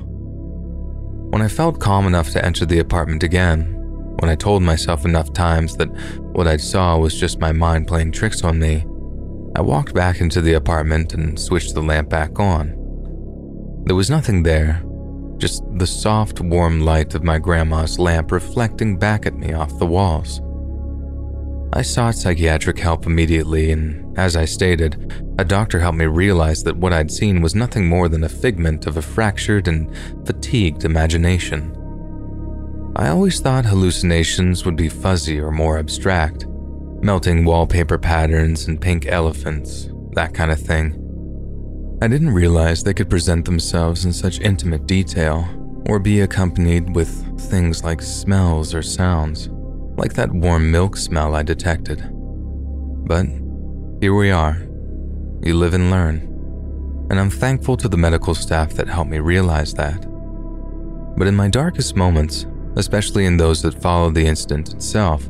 When I felt calm enough to enter the apartment again, when I told myself enough times that what I saw was just my mind playing tricks on me, I walked back into the apartment and switched the lamp back on. There was nothing there, just the soft, warm light of my grandma's lamp reflecting back at me off the walls. I sought psychiatric help immediately, and as I stated, a doctor helped me realize that what I'd seen was nothing more than a figment of a fractured and fatigued imagination. I always thought hallucinations would be fuzzy or more abstract, melting wallpaper patterns and pink elephants, that kind of thing. I didn't realize they could present themselves in such intimate detail or be accompanied with things like smells or sounds, like that warm milk smell I detected. But here we are. You live and learn. And I'm thankful to the medical staff that helped me realize that. But in my darkest moments, especially in those that followed the incident itself,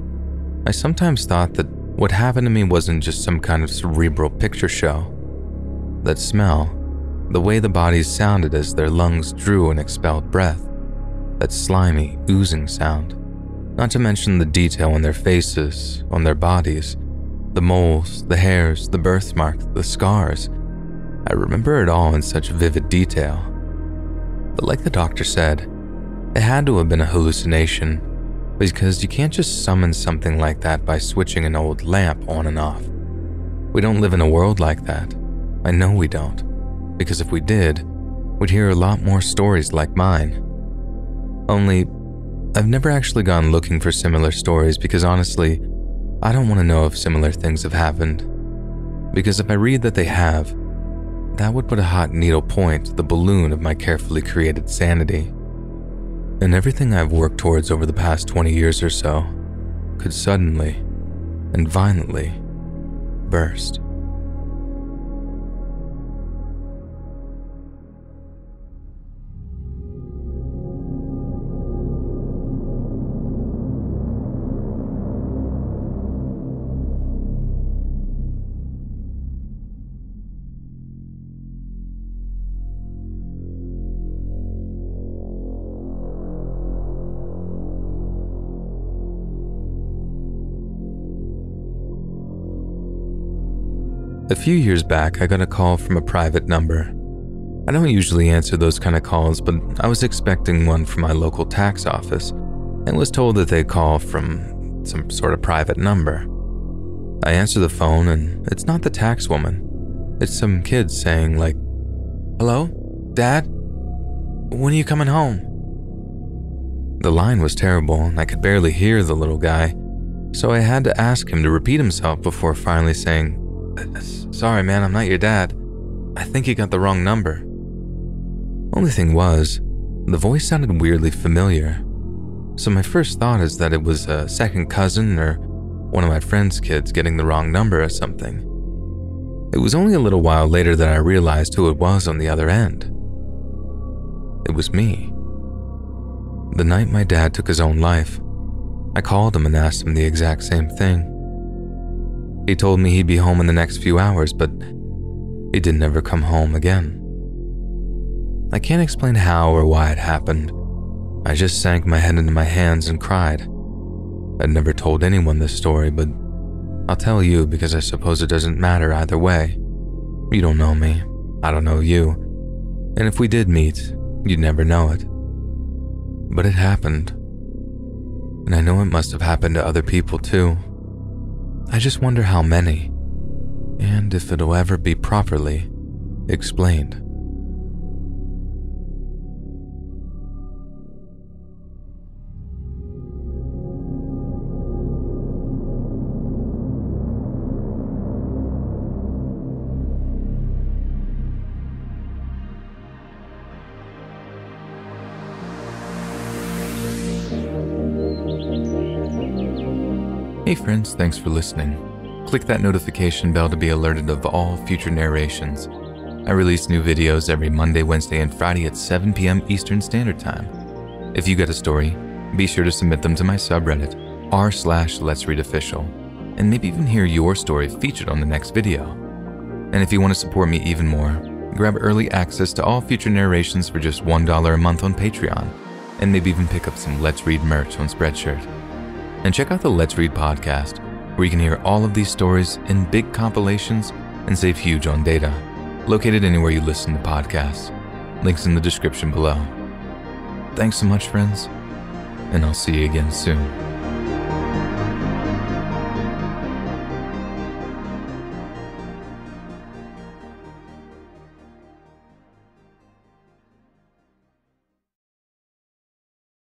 I sometimes thought that what happened to me wasn't just some kind of cerebral picture show. That smell, the way the bodies sounded as their lungs drew and expelled breath, that slimy, oozing sound, not to mention the detail on their faces, on their bodies, the moles, the hairs, the birthmarks, the scars. I remember it all in such vivid detail. But like the doctor said, it had to have been a hallucination, because you can't just summon something like that by switching an old lamp on and off. We don't live in a world like that. I know we don't, because if we did, we'd hear a lot more stories like mine. Only, I've never actually gone looking for similar stories because honestly, I don't want to know if similar things have happened. Because if I read that they have, that would put a hot needle point to the balloon of my carefully created sanity. And everything I've worked towards over the past 20 years or so could suddenly and violently burst. A few years back, I got a call from a private number. I don't usually answer those kind of calls, but I was expecting one from my local tax office and was told that they'd call from some sort of private number. I answer the phone and it's not the tax woman. It's some kid saying like, "Hello? Dad? When are you coming home?" The line was terrible and I could barely hear the little guy, so I had to ask him to repeat himself before finally saying, "Sorry, man, I'm not your dad. I think you got the wrong number." Only thing was, the voice sounded weirdly familiar. So my first thought is that it was a second cousin or one of my friend's kids getting the wrong number or something. It was only a little while later that I realized who it was on the other end. It was me. The night my dad took his own life, I called him and asked him the exact same thing. He told me he'd be home in the next few hours, but he didn't ever come home again. I can't explain how or why it happened. I just sank my head into my hands and cried. I'd never told anyone this story, but I'll tell you because I suppose it doesn't matter either way. You don't know me, I don't know you, and if we did meet, you'd never know it. But it happened, and I know it must have happened to other people too. I just wonder how many, and if it'll ever be properly explained. Hey friends, thanks for listening. Click that notification bell to be alerted of all future narrations. I release new videos every Monday, Wednesday, and Friday at 7 p.m. Eastern Standard Time. If you got a story, be sure to submit them to my subreddit, r/LetsReadOfficial, and maybe even hear your story featured on the next video. And if you want to support me even more, grab early access to all future narrations for just $1 a month on Patreon, and maybe even pick up some Let's Read merch on Spreadshirt. And check out the Let's Read podcast, where you can hear all of these stories in big compilations and save huge on data, located anywhere you listen to podcasts. Links in the description below. Thanks so much, friends, and I'll see you again soon.